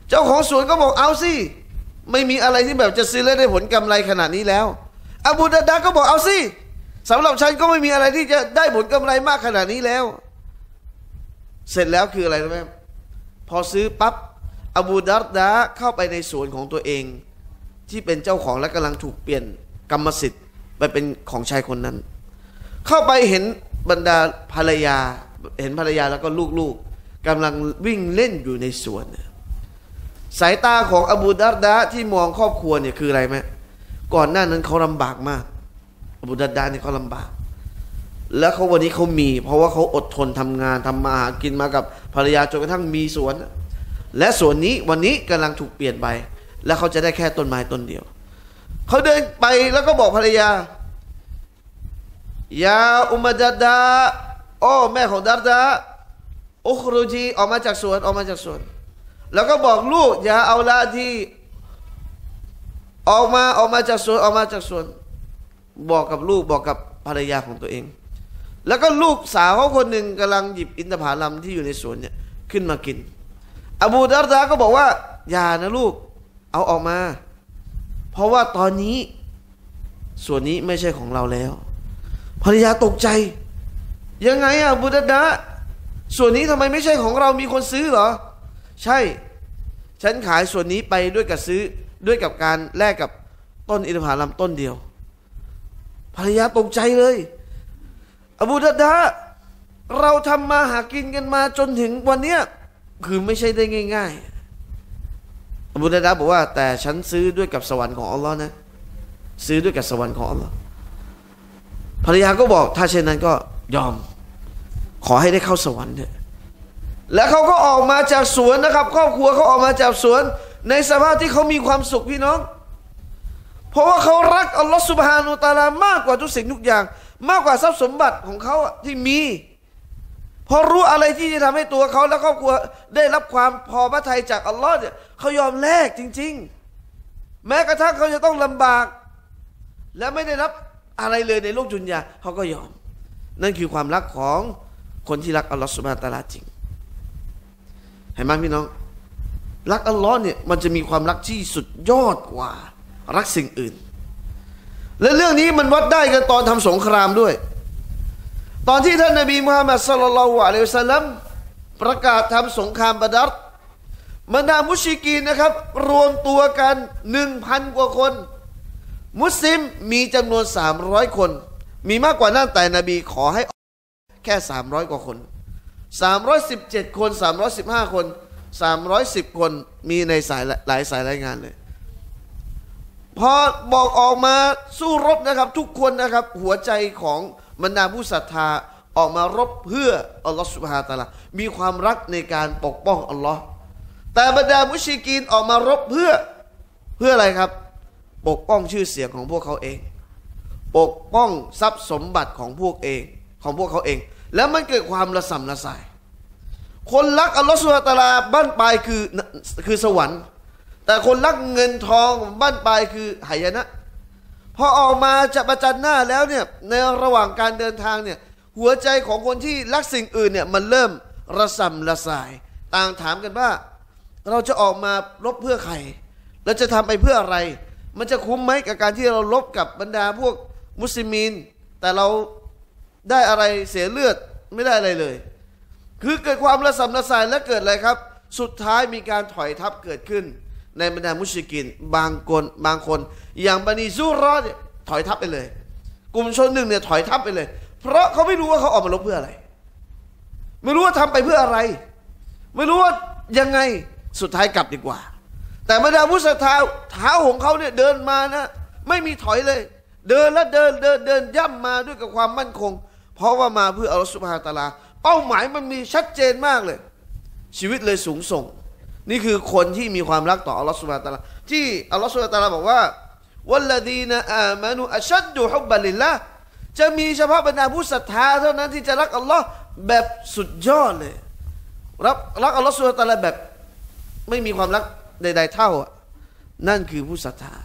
เจ้าของสวนก็บอกเอาสิไม่มีอะไรที่แบบจะซื้อแล้วได้ผลกำไรขนาดนี้แล้วอบูดัรดะก็บอกเอาสิสำหรับฉันก็ไม่มีอะไรที่จะได้ผลกำไรมากขนาดนี้แล้วเสร็จแล้วคืออะไรรู้ไหมพอซื้อปั๊บอบูดัรดะเข้าไปในสวนของตัวเองที่เป็นเจ้าของและกำลังถูกเปลี่ยนกรรมสิทธิ์ไปเป็นของชายคนนั้นเข้าไปเห็นบรรดาภรรยาแล้วก็ลูกๆกำลังวิ่งเล่นอยู่ในสวนสายตาของอบูดัรดะที่มองครอบครัวเนี่ยคืออะไรไหมก่อนหน้านั้นเขาลำบากมากอบูดัรดะเนี่ยเขาลำบากแล้วเขาวันนี้เขามีเพราะว่าเขาอดทนทำงานทำมาหากินมากับภรรยาจนกระทั่งมีสวนและสวนนี้วันนี้กำลังถูกเปลี่ยนไปแล้วเขาจะได้แค่ต้นไม้ต้นเดียวเขาเดินไปแล้วก็บอกภรรยายาอุมดัรดะโอ้แม่ของดัรดะอุครูจีออกมาจากสวนแล้วก็บอกลูกอย่าเอาละที่ออกมาจากสวนบอกกับลูกบอกกับภรรยาของตัวเองแล้วก็ลูกสาวเขาคนหนึ่งกำลังหยิบอินทผลัมที่อยู่ในสวนเนี่ยขึ้นมากินอบูดัรดะก็บอกว่าอย่านะลูกเอาออกมาเพราะว่าตอนนี้สวนนี้ไม่ใช่ของเราแล้วภรรยาตกใจยังไงอะอบูดัรดะส่วนนี้ทำไมไม่ใช่ของเรามีคนซื้อเหรอใช่ฉันขายส่วนนี้ไปด้วยกับซื้อด้วยกับการแลกกับต้นอินทผลัมต้นเดียวภรรยาตกใจเลยอบูดัรดะเราทำมาหากินกันมาจนถึงวันเนี้ยคือไม่ใช่ได้ง่ายๆอบูดัรดะบอกว่าแต่ฉันซื้อด้วยกับสวรรค์ของอัลลอฮ์นะซื้อด้วยกับสวรรค์ของอัลลอฮ์ภรรยาก็บอกถ้าเช่นนั้นก็ยอมขอให้ได้เข้าสวรรค์เถอะแล้วเขาก็ออกมาจากสวนนะครับครอบครัวเขาออกมาจากสวนในสภาพที่เขามีความสุขพี่น้องเพราะว่าเขารักอัลลอฮฺซุบฮานะฮูวะตะอาลามากกว่าทุกสิ่งทุกอย่างมากกว่าทรัพย์สมบัติของเขาที่มีพอรู้อะไรที่จะทำให้ตัวเขาและครอบครัวได้รับความพอพระทัยจากอัลลอฮฺเนี่ยเขายอมแลกจริงๆแม้กระทั่งเขาจะต้องลำบากและไม่ได้รับอะไรเลยในโลกดุนยาเขาก็ยอมนั่นคือความรักของคนที่รักอัลลอฮฺซุบฮานะฮูวะตะอาลาจริงเห็นไหมพี่น้องรักอัลลอฮ์เนี่ยมันจะมีความรักที่สุดยอดกว่ารักสิ่งอื่นและเรื่องนี้มันวัดได้กันตอนทำสงครามด้วยตอนที่ท่านนบีมุฮัมมัดศ็อลลัลลอฮุอะลัยฮิวะซัลลัมประกาศทำสงครามบะดัรบรรดามุชริกีนนะครับรวมตัวกัน 1,000 กว่าคนมุสลิมมีจำนวน300คนมีมากกว่านั้นแต่นบีขอให้แค่300กว่าคน317คน315คน310คนมีในสายหลายสายรายงานเลยพอบอกออกมาสู้รบนะครับทุกคนนะครับหัวใจของบรรดาผู้ศรัทธา ออกมารบเพื่ออัลลอฮฺสุบฮานะตะอาลามีความรักในการปกป้องอัลลอฮฺแต่บรรดามุชริกีนออกมารบเพื่ออะไรครับปกป้องชื่อเสียงของพวกเขาเองปกป้องทรัพย์สมบัติของพวกเขาเองแล้วมันเกิดความระส่ำระสายคนรักอัลลอฮฺสุบฮานะตะอาลาบ้านปลายคือสวรรค์แต่คนรักเงินทองบ้านปลายคือหายนะพอออกมาจะประจันหน้าแล้วเนี่ยในระหว่างการเดินทางเนี่ยหัวใจของคนที่รักสิ่งอื่นเนี่ยมันเริ่มระส่ำระสายต่างถามกันว่าเราจะออกมารบเพื่อใครเราจะทำไปเพื่ออะไรมันจะคุ้มไหมกับการที่เรารบกับบรรดาพวกมุสลิมีนแต่เราได้อะไรเสียเลือดไม่ได้อะไรเลยคือเกิดความระส่ำระสายและเกิดอะไรครับสุดท้ายมีการถอยทัพเกิดขึ้นในบรรดามุชริกีนบางคนอย่างบะนีซูเราะห์เนี่ยถอยทัพไปเลยกลุ่มชนหนึ่งเนี่ยถอยทัพไปเลยเพราะเขาไม่รู้ว่าเขาออกมารบเพื่ออะไรไม่รู้ว่าทำไปเพื่ออะไรไม่รู้ว่ายังไงสุดท้ายกลับดีกว่าแต่บรรดาผู้ศรัทธาเท้าของเขาเนี่ยเดินมานะไม่มีถอยเลยเดินและเดินย่ำมาด้วยกับความมั่นคงเพราะว่ามาเพื่ออัลลอฮฺซุบฮานะตะอาลาเป้าหมายมันมีชัดเจนมากเลยชีวิตเลยสูงส่งนี่คือคนที่มีความรักต่ออัลลอฮฺซุบฮานะตะอาลาที่อัลลอฮฺซุบฮานะตะอาลาบอกว่าวัลลดีนะอามานูอัชดดุฮุบบัลลิลละจะมีเฉพาะบรรดาผู้ศรัทธาเท่านั้นที่จะรักอัลลอฮ์แบบสุดยอดเลยรักอัลลอฮ์ซุบฮานะตะอาลาแบบไม่มีความรักใดๆเท่านั่นคือผู้ศรัทธา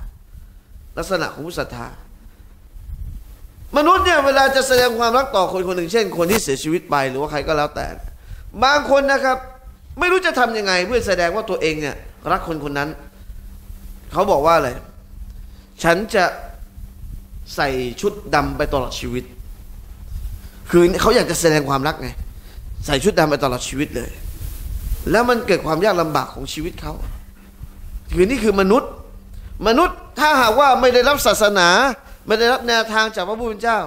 ลักษณะของผู้ศรัทธามนุษย์เนี่ยเวลาจะแสดงความรักต่อคนคนหนึ่งเช่นคนที่เสียชีวิตไปหรือว่าใครก็แล้วแต่บางคนนะครับไม่รู้จะทำยังไงเพื่อแสดงว่าตัวเองเนี่ยรักคนคนนั้นเขาบอกว่าอะไรฉันจะใส่ชุดดำไปตลอดชีวิตคือเขาอยากจะแสดงความรักไงใส่ชุดดำไปตลอดชีวิตเลยแล้วมันเกิดความยากลำบากของชีวิตเขาคือนี่คือมนุษย์ถ้าหากว่าไม่ได้รับศาสนาไม่ได้รับแนวทางจากพระผู้เป็นเจ้า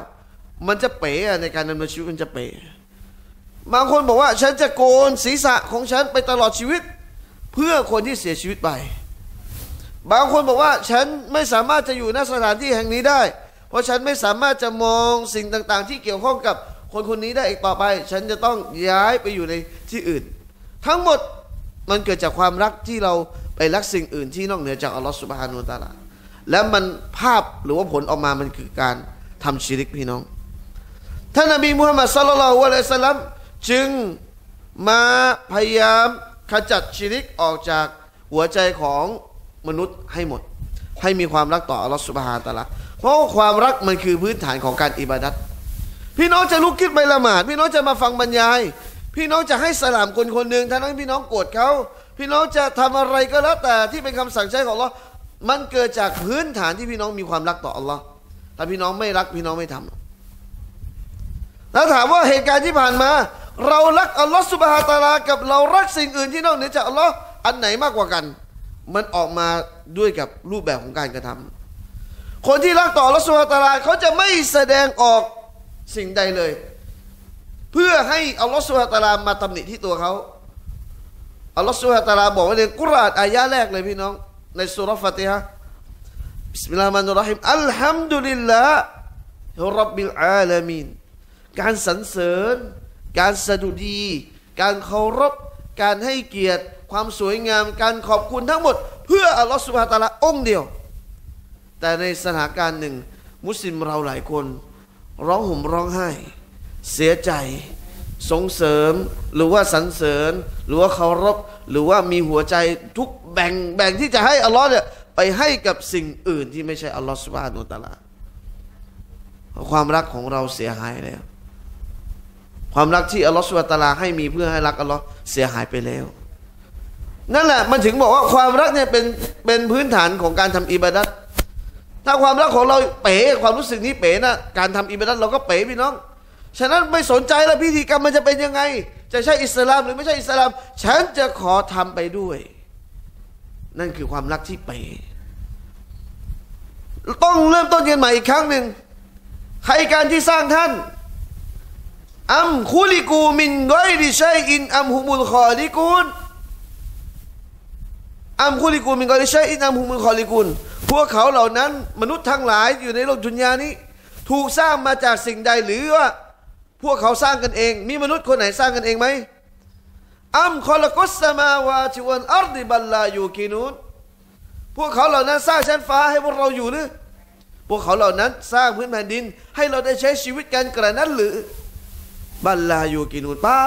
มันจะเป๋ในการดำเนินชีวิตมันจะเป๋บางคนบอกว่าฉันจะโกนศีรษะของฉันไปตลอดชีวิตเพื่อคนที่เสียชีวิตไปบางคนบอกว่าฉันไม่สามารถจะอยู่ณสถานที่แห่งนี้ได้เพราะฉันไม่สามารถจะมองสิ่งต่างๆที่เกี่ยวข้องกับคนคนนี้ได้อีกต่อไปฉันจะต้องย้ายไปอยู่ในที่อื่นทั้งหมดมันเกิดจากความรักที่เราไปรักสิ่งอื่นที่นอกเหนือจากอัลลอฮฺซุบฮานะฮูวะตะอาลาและมันภาพหรือว่าผลออกมามันคือการทำชิริกพี่น้องท่านนบีมุฮัมมัดศ็อลลัลลอฮุอะลัยฮิวะซัลลัมจึงมาพยายามขจัดชิริกออกจากหัวใจของมนุษย์ให้หมดให้มีความรักต่ออัลลอฮฺซุบฮานะฮูวะตะอาลาเพราะความรักมันคือพื้นฐานของการอิบาดัตพี่น้องจะลุกขึ้นไปละหมาดพี่น้องจะมาฟังบรรยายพี่น้องจะให้สลามคนคนหนึ่งทั้งที่พี่น้องโกรธเขาพี่น้องจะทำอะไรก็แล้วแต่ที่เป็นคำสั่งใช้ของอัลลอฮ์มันเกิดจากพื้นฐานที่พี่น้องมีความรักต่ออัลลอฮ์ถ้าพี่น้องไม่รักพี่น้องไม่ทำแล้วถามว่าเหตุการณ์ที่ผ่านมาเรารักอัลลอฮ์ซุบฮานะตะอาลากับเรารักสิ่งอื่นที่นอกเหนือจากอัลลอฮ์อันไหนมากกว่ากันมันออกมาด้วยกับรูปแบบของการกระทำคนที่รักต่ออัลลอฮ์ซุบฮานะตะอาลาเขาจะไม่แสดงออกสิ่งใดเลยเพื่อให้อัลลอฮฺซุบฮานะตะอาลามาตำหนิที่ตัวเขาอัลลอฮฺซุบฮานะตะอาลาบอกไว้ในกุรอานอายะแรกเลยพี่น้องในซูเราะห์ฟาติฮะห์บิสมิลลาฮิรเราะห์มานิรเราะฮีมอัลฮัมดุลิลลาฮิร็อบบิลอาลามีนการสรรเสริญการสดุดีการเคารพการให้เกียรติความสวยงามการขอบคุณทั้งหมดเพื่ออัลลอฮฺซุบฮานะตะอาลาองค์เดียวแต่ในสถานการณ์หนึ่งมุสลิมเราหลายคนร้องห่มร้องไห้เสียใจส่งเสริมหรือว่าสรรเสริญหรือว่าเคารพหรือว่ามีหัวใจทุกแบ่งที่จะให้อัลลอฮ์เนี่ยไปให้กับสิ่งอื่นที่ไม่ใช่อัลลอฮ์ซุบฮานะฮูวะตะอาลาความรักของเราเสียหายแล้วความรักที่อัลลอฮ์ซุบฮานะฮูวะตะอาลาให้มีเพื่อให้รักอัลลอฮ์เสียหายไปแล้วนั่นแหละมันถึงบอกว่าความรักเนี่ยเป็นพื้นฐานของการทำอิบาดัตถ้าความรักของเราเป๋ความรู้สึกนี้เป๋นะการทำอิบาดัตเราก็เป๋พี่น้องฉะนั้นไม่สนใจแล้วพิธีกรรมมันจะเป็นยังไงจะใช่อิสลามหรือไม่ใช่อิสลามฉันจะขอทำไปด้วยนั่นคือความรักที่เป๋ต้องเริ่มต้นกันใหม่อีกครั้งหนึ่งใครการที่สร้างท่านอัมคุลิกูมินกอยริชัยอินอัมฮุมุลคอลิกูนอัมคุลิกูมินกอยริชัยอินอัมฮุมุลคอลิกูนพวกเขาเหล่านั้นมนุษย์ทั้งหลายอยู่ในโลกดุนยานี้ถูกสร้างมาจากสิ่งใดหรือว่า พวกเขาสร้างกันเองมีมนุษย์คนไหนสร้างกันเองไหมอัมคอลกุสมาวาชิวันอัรดิบัลลายูกีนูนพวกเขาเหล่านั้นสร้างชั้นฟ้าให้พวกเราอยู่หรือพวกเขาเหล่านั้นสร้างพื้นแผ่นดินให้เราได้ใช้ชีวิตกันกระนั้นหรือบัลลายูกีนูนเปล่า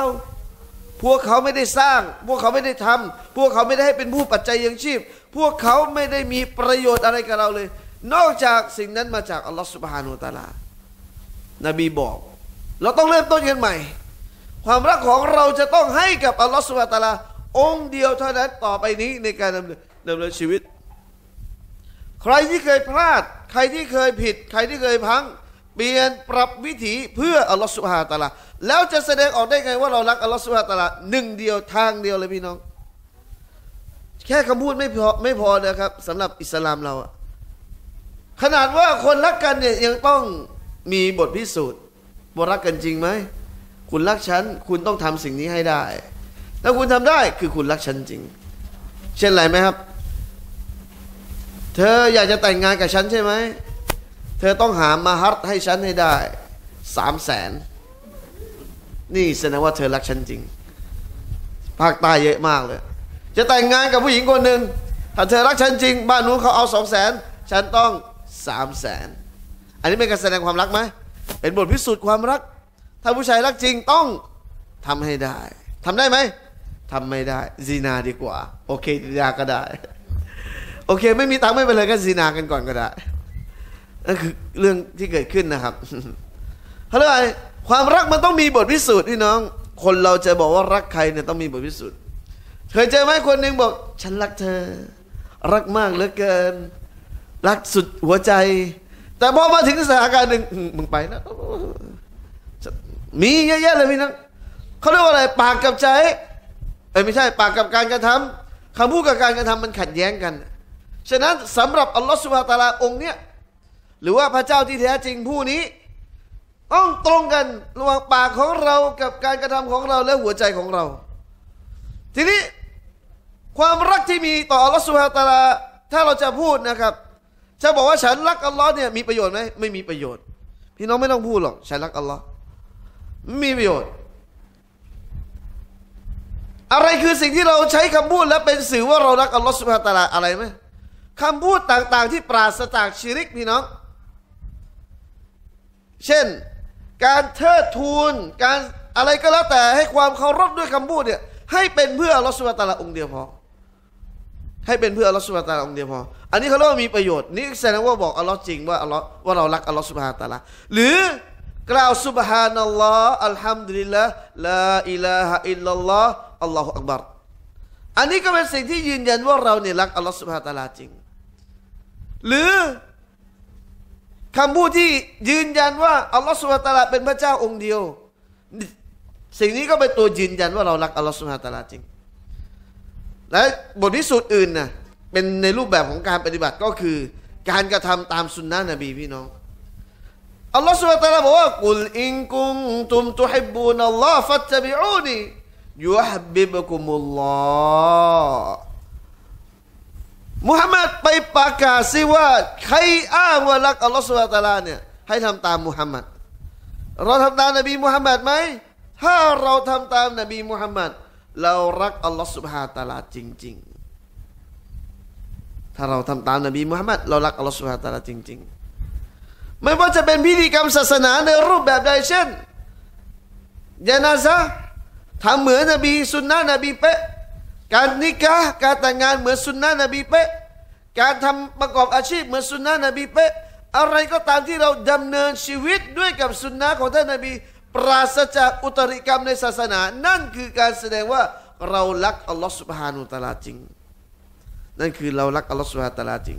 พวกเขาไม่ได้สร้างพวกเขาไม่ได้ทำพวกเขาไม่ได้ให้เป็นผู้ปัจจัยยังชีพพวกเขาไม่ได้มีประโยชน์อะไรกับเราเลยนอกจากสิ่งนั้นมาจากอัลลอฮฺซุบฮานะฮูวะตะอาลานบีบอกเราต้องเริ่มต้นกันใหม่ความรักของเราจะต้องให้กับอัลลอฮฺซุบฮานะฮูวะตะอาลาองค์เดียวเท่านั้นต่อไปนี้ในการดำเนินชีวิตใครที่เคยพลาดใครที่เคยผิดใครที่เคยพังเปลี่ยนปรับวิถีเพื่ออัลลอฮฺซุบฮานะฮูวะตะอาลาแล้วจะแสดงออกได้ไงว่าเรารักอัลลอฮฺซุบฮานะฮูวะตะอาลาหนึ่งเดียวทางเดียวเลยพี่น้องแค่คำพูดไม่พอนะครับสำหรับอิสลามเราขนาดว่าคนรักกันเนี่ยยังต้องมีบทพิสูจน์ว่ารักกันจริงไหมคุณรักฉันคุณต้องทำสิ่งนี้ให้ได้ถ้าคุณทำได้คือคุณรักฉันจริงเช่นไรไหมครับเธออยากจะแต่งงานกับฉันใช่ไหมเธอต้องหามาฮัรให้ฉันให้ได้300,000นี่แสดงว่าเธอรักฉันจริงภาคใต้เยอะมากเลยจะแต่งงานกับผู้หญิงคนหนึ่งถ้าเธอรักฉันจริงบ้านนู้นเขาเอา200,000ฉันต้อง300,000อันนี้เป็นการแสดงความรักไหมเป็นบทพิสูจน์ความรักถ้าผู้ชายรักจริงต้องทำให้ได้ทำได้ไหมทำไม่ได้ซีนาดีกว่าโอเคดีนาก็ได้โอเคไม่มีตังไม่เป็นไรก็ซีนากันก่อนก็ได้นั่นคือเรื่องที่เกิดขึ้นนะครับเขาเรียกอะไรความรักมันต้องมีบทพิสูจน์พี่น้องคนเราจะบอกว่ารักใครเนี่ยต้องมีบทพิสูจน์เคยเจอไหมคนหนึ่งบอกฉันรักเธอรักมากเหลือเกินรักสุดหัวใจแต่พอมาถึงสถานการณ์หนึ่งมึงไปนะมีเยอะๆเลยพี่น้องเขาเรียกว่าอะไรปากกับใจไม่ใช่ปากกับการกระทำคำพูดกับการกระทำมันขัดแย้งกันฉะนั้นสำหรับอัลลอฮฺซุบฮานะฮูวะตะอาลาองค์เนี้ยหรือว่าพระเจ้าที่แท้จริงผู้นี้ต้องตรงกันระหว่างปากของเรากับการกระทำของเราและหัวใจของเราทีนี้ความรักที่มีต่ออัลลอฮฺซุบฮานะฮูวะตะอาลาถ้าเราจะพูดนะครับจะบอกว่าฉันรักอัลลอฮ์เนี่ยมีประโยชน์ไหมไม่มีประโยชน์พี่น้องไม่ต้องพูดหรอกฉันรักอัลลอฮ์ไม่มีประโยชน์อะไรคือสิ่งที่เราใช้คำพูดและเป็นสื่อว่าเรารักอัลลอฮ์ซุบฮานะฮูวะตะอาลาอะไรไหมคำพูดต่างๆที่ปราศจากชิริกพี่น้องเช่นการเทิดทูนการอะไรก็แล้วแต่ให้ความเคารพด้วยคำพูดเนี่ยให้เป็นเพื่ออัลลอฮ์ซุบฮานะฮูวะตะอาลาองค์เดียวพอให้เป็นเพื่ออัลลอฮฺซุบฮานะฮูวะตะอาลาองค์เดียวพออันนี้เขาเรียกว่ามีประโยชน์นี่แสดงว่าบอกอัลลอฮ์จริงว่าอัลลอฮ์ว่าเรารักอัลลอฮ์ซุบฮานะฮูวะตะอาลาหรือกล่าวซุบฮานัลลอฮ์อัลฮัมดุลิลลาฮ์ลาอิลาฮะอิลลัลลอฮ์อัลลอฮุอักบัรอันนี้ก็เป็นสิ่งที่ยืนยันว่าเราเนี่ยรักอัลลอฮ์ซุบฮานะฮูวะตะอาลาจริงหรือคำพูดที่ยืนยันว่าอัลลอฮ์ซุบฮานะฮูวะตะอาลาเป็นพระเจ้าองค์เดียวสิ่งนี้ก็เป็นตัวยืนยันว่าเรารักอัลลอฮ์ซุบฮานะฮูวะตะอาลาจริงและบทพิสูจน์อื่นนะเป็นในรูปแบบของการปฏิบัติก็คือการกระทำตามสุนนะนบีพี่น้องอัลลอฮฺสุบฮานะฮูวะตะอาลาบอกว่ากุลอินกุมตุมตุฮิบบูนัลลอฮฺฟัตตะบิอูนียุฮับบิบกุมุลลอฮฺมุฮัมมัดไปประกาศสิว่าใครอ้างว่ารักอัลลอฮฺสุบฮานะฮูวะตะอาลาเนี่ยให้ทำตามมุฮัมมัดเราทำตามนบีมุฮัมมัดไหมถ้าเราทำตามนบีมุฮัมมัดเรารักอัลลอฮฺซุบฮานะฮูวะตะอาลาจริงๆถ้าเราทำตามนบีมุฮัมมัดเรารักอัลลอฮฺซุบฮานะฮูวะตะอาลาจริงๆไม่ว่าจะเป็นพิธีกรรมศาสนาในรูปแบบใดเช่นญะนาซะห์ทำเหมือนนบีสุนนะนบีเป๊ะการนิกะห์การแต่งงานเหมือนสุนนะนบีเป๊ะการทำประกอบอาชีพเหมือนสุนนะนบีเป๊ะอะไรก็ตามที่เราดำเนินชีวิตด้วยกับสุนนะของท่านนบีปราศจากอุตริกรรมในศาสนานั่นคือการแสดงว่าเรารักอัลลอฮฺซุบฮานะฮูวะตะอาลาจริงนั่นคือเรารักอัลลอฮฺซุบฮานะฮูวะตะอาลาจริง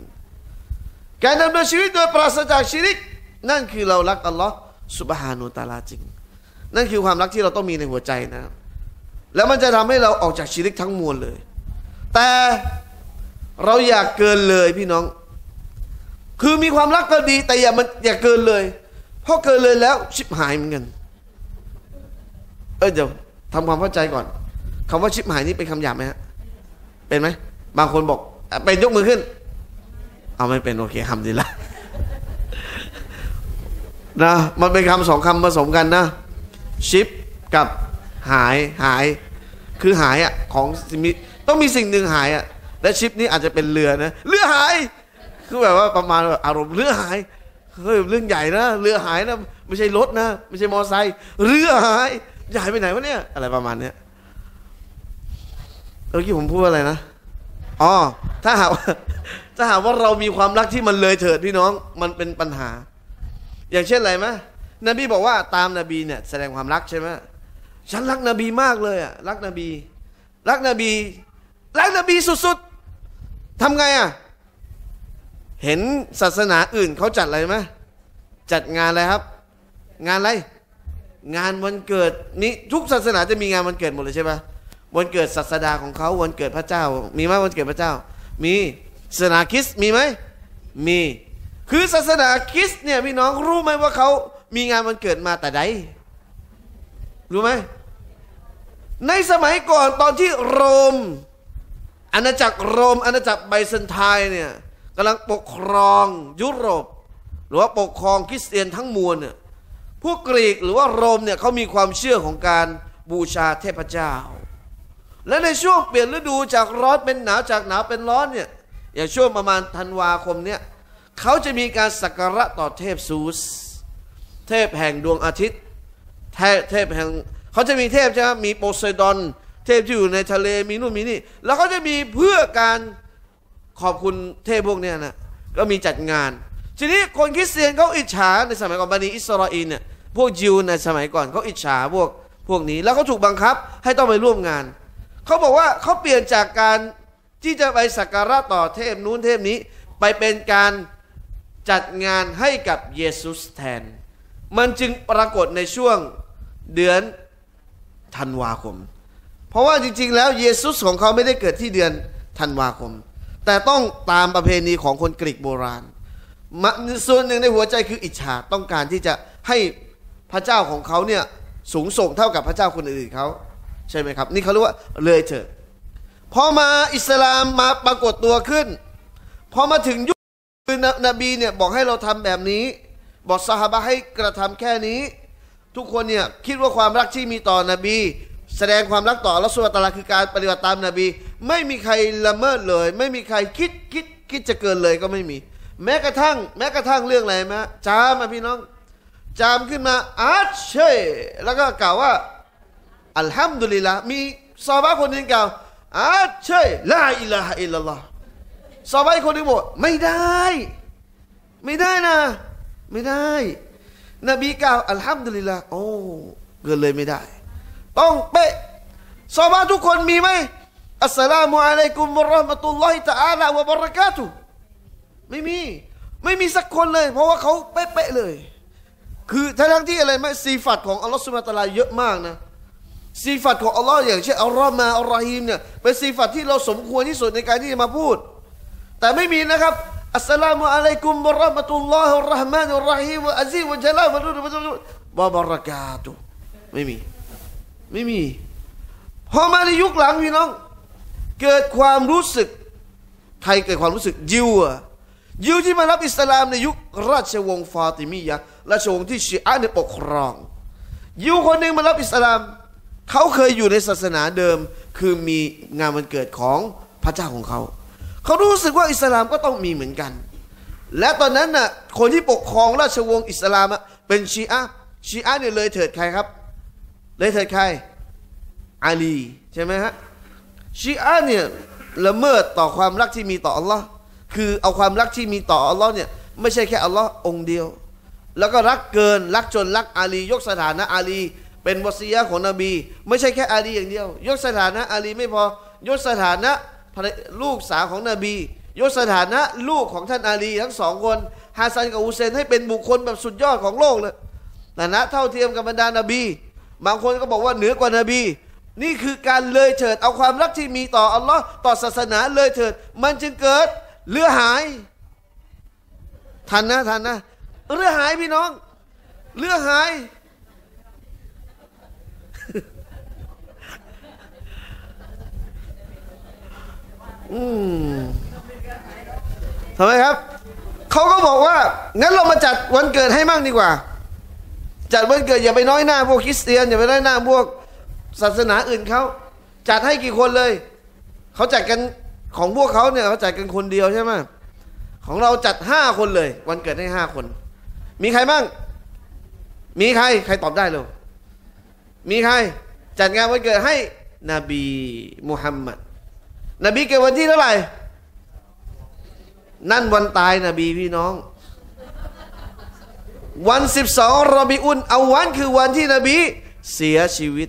การดำเนินชีวิตโดยปราศจากชิริกนั่นคือเรารักอัลลอฮฺซุบฮานะฮูวะตะอาลาจริงนั่นคือความรักที่เราต้องมีในหัวใจนะแล้วมันจะทำให้เราออกจากชิริกทั้งมวลเลยแต่เราอย่าเกินเลยพี่น้องคือมีความรักก็ดีแต่อย่าเกินเลยเพราะเกินเลยแล้วชิบหายเหมือนกันเดี๋ยวทำความเข้าใจก่อนคำว่าชิบหายนี่เป็นคำหยาบไหมฮะเป็นไหมบางคนบอกเป็นยกมือขึ้นเอาไม่เป็นโอเคทำดีละนะมันเป็นคำสองคำผสมกันนะ ชิปกับหายคือหายอ่ะของซิมิต้องมีสิ่งหนึ่งหายอ่ะและชิปนี้อาจจะเป็นเรือนะเรือหายคือแบบว่าประมาณอารมณ์เรือหายเฮ้ยเรื่องใหญ่นะเรือหายนะไม่ใช่รถนะไม่ใช่มอเตอร์ไซค์เรือหายจะหายไปไหนวะเนี่ยอะไรประมาณเนี้ยเมื่อกี้ผมพูดอะไรนะอ๋อถ้าหากว่าเรามีความรักที่มันเลยเถิดพี่น้องมันเป็นปัญหาอย่างเช่นอะไรไหมนบีบอกว่าตามนบีเนี่ยแสดงความรักใช่ไหมฉันรักนบีมากเลยอ่ะรักนบีสุดๆทำไงอ่ะเห็นศาสนาอื่นเขาจัดอะไรไหมจัดงานอะไรครับงานอะไรงานวันเกิดนี่ทุกศาสนาจะมีงานวันเกิดหมดเลยใช่ไหมวันเกิดศาสดาของเขาวันเกิดพระเจ้ามีไหมวันเกิดพระเจ้ามีศาสนาคริสต์มีไหมมีคือศาสนาคริสต์เนี่ยพี่น้องรู้ไหมว่าเขามีงานวันเกิดมาแต่ใดรู้ไหมในสมัยก่อนตอนที่โรมอาณาจักรโรมอาณาจักรไบแซนไทน์เนี่ยกำลังปกครองยุโรปหรือว่าปกครองคริสเตียนทั้งมวลเนี่ยพวกกรีกหรือว่าโรมเนี่ยเขามีความเชื่อของการบูชาเทพเจ้าและในช่วงเปลี่ยนฤดูจากร้อนเป็นหนาวจากหนาวเป็นร้อนเนี่ยอย่างช่วงประมาณธันวาคมเนี่ยเขาจะมีการสักการะต่อเทพซูสเทพแห่งดวงอาทิตย์เทพแห่งเขาจะมีเทพใช่ไหมมีโพไซดอนเทพที่อยู่ในทะเลมีนู่นมีนี่แล้วเขาจะมีเพื่อการขอบคุณเทพพวกนี้นะก็มีจัดงานทีนี้คนคริสเตียนเขาอิจฉาในสมัยก่อนบานีอิสราเอลเนี่ยพวกยิวในสมัยก่อนเขาอิจฉาพวกนี้แล้วเขาถูกบังคับให้ต้องไปร่วมงานเขาบอกว่าเขาเปลี่ยนจากการที่จะไปสักการะต่อเทพนู้นเทพนี้ไปเป็นการจัดงานให้กับเยซูสแทนมันจึงปรากฏในช่วงเดือนธันวาคมเพราะว่าจริงๆแล้วเยซูสของเขาไม่ได้เกิดที่เดือนธันวาคมแต่ต้องตามประเพณีของคนกรีกโบราณส่วนหนึ่งในหัวใจคืออิจฉาต้องการที่จะให้พระเจ้าของเขาเนี่ยสูงส่งเท่ากับพระเจ้าคนอื่นเขาใช่ไหมครับนี่เขาเรียกว่าเลยเถิดพอมาอิสลามมาปรากฏตัวขึ้นพอมาถึงยุคนบีเนี่ยบอกให้เราทำแบบนี้บอกซาฮาบะให้กระทำแค่นี้ทุกคนเนี่ยคิดว่าความรักที่มีต่อนบีแสดงความรักต่ออัลเลาะห์ซุบฮานะฮูวะตะอาลาคือการปฏิบัติตามนบีไม่มีใครละเมิดเลยไม่มีใครคิดจะเกินเลยก็ไม่มีแม้กระทั่งเรื่องอะไรไหมจามมาพี่น้องจามขึ้นมาอัชเชยแล้วก็กล่าวว่าอัลฮัมดุลิลละห์มีซอฮาบะห์คนหนึ่งกล่าวอัชเชยลาอิลาฮะอิลลัลลอฮ์ซอฮาบะห์คนหนึ่งบอกไม่ได้นบีกล่าวอัลฮัมดุลิลละห์โอ้เกินเลยไม่ได้ต้องเป๊ะซอฮาบะห์ทุกคนมีไหมอัสสลามุอะลัยกุมวะเราะห์มะตุลลอฮิตะอาลาวะบะเราะกาตุฮ์ไม่มีสักคนเลยเพราะว่าเขาเป๊ะๆเลยคือทั้งที่อะไรไหมซีฟัตของอัลลอฮฺซุบฮานะฮูวะตะอาลาเยอะมากนะซีฟัตของอัลลอฮ์อย่างเช่นอัลรอฮ์มาอัลรอฮีมเนี่ยเป็นซีฟัตที่เราสมควรที่สุดในการที่จะมาพูดแต่ไม่มีนะครับอัสสลามุอะลัยกุมวะเราะห์มะตุลลอฮิรเราะห์มานิรเราะฮีมวะอะซีวะญะลาลวะบะเราะกาตุฮ์ไม่มีพอมาในยุคหลังพี่น้องเกิดความรู้สึกใครเกิดความรู้สึกยิวที่มารับอิสลามในยุคราชวงศ์ฟาติมียะราชวงศ์ที่ชีอะห์เนี่ยปกครองยิวคนหนึ่งมารับอิสลามเขาเคยอยู่ในศาสนาเดิมคือมีงานวันเกิดของพระเจ้าของเขาเขารู้สึกว่าอิสลามก็ต้องมีเหมือนกันและตอนนั้นน่ะคนที่ปกครองราชวงศ์อิสลามเป็นชีอะห์เนี่ยเลยเถิดใครครับเลยเถิดใครอาลีใช่ไหมฮะชีอะห์เนี่ยละเมิดต่อความรักที่มีต่ออัลลอฮ์คือเอาความรักที่มีต่ออัลลอฮ์เนี่ยไม่ใช่แค่อัลลอฮ์องเดียวแล้วก็รักเกินรักจนรักอาลียกสถานะอาลีเป็นวะซียะห์ของนบีไม่ใช่แค่อาลีอย่างเดียวยกสถานะอาลีไม่พอยกสถานะลูกสาวของนบียกสถานะลูกของท่านอาลีทั้งสองคนฮาซันกับอุเซนให้เป็นบุคคลแบบสุดยอดของโลกเลยฐานะเท่าเทียมกับบรรดานบีบางคนก็บอกว่าเหนือกว่านบีนี่คือการเลยเถิดเอาความรักที่มีต่ออัลลอฮ์ต่อศาสนาเลยเถิดมันจึงเกิดเรือหายทันนะเรือหายพี่น้องเรือหาย ทำไมครับเขาก็บอกว่างั้นเรามาจัดวันเกิดให้มั่งดีกว่า จัดวันเกิดอย่าไปน้อยหน้าพวกคริสเตียนอย่าไปน้อยหน้าพวกศาสนาอื่นเขาจัดให้กี่คนเลยเขาจัดกันของพวกเขาเนี่ยเขาจัดกันคนเดียวใช่ไหมของเราจัด5คนเลยวันเกิดให้5คนมีใครบ้างมีใครใครตอบได้เลยมีใครจัดงานวันเกิดให้นบีมุฮัมมัดนบีเกิดวันที่เท่าไหร่นั่นวันตายนบีพี่น้องวัน12รอบีอุลเอาวันคือวันที่นบีเสียชีวิต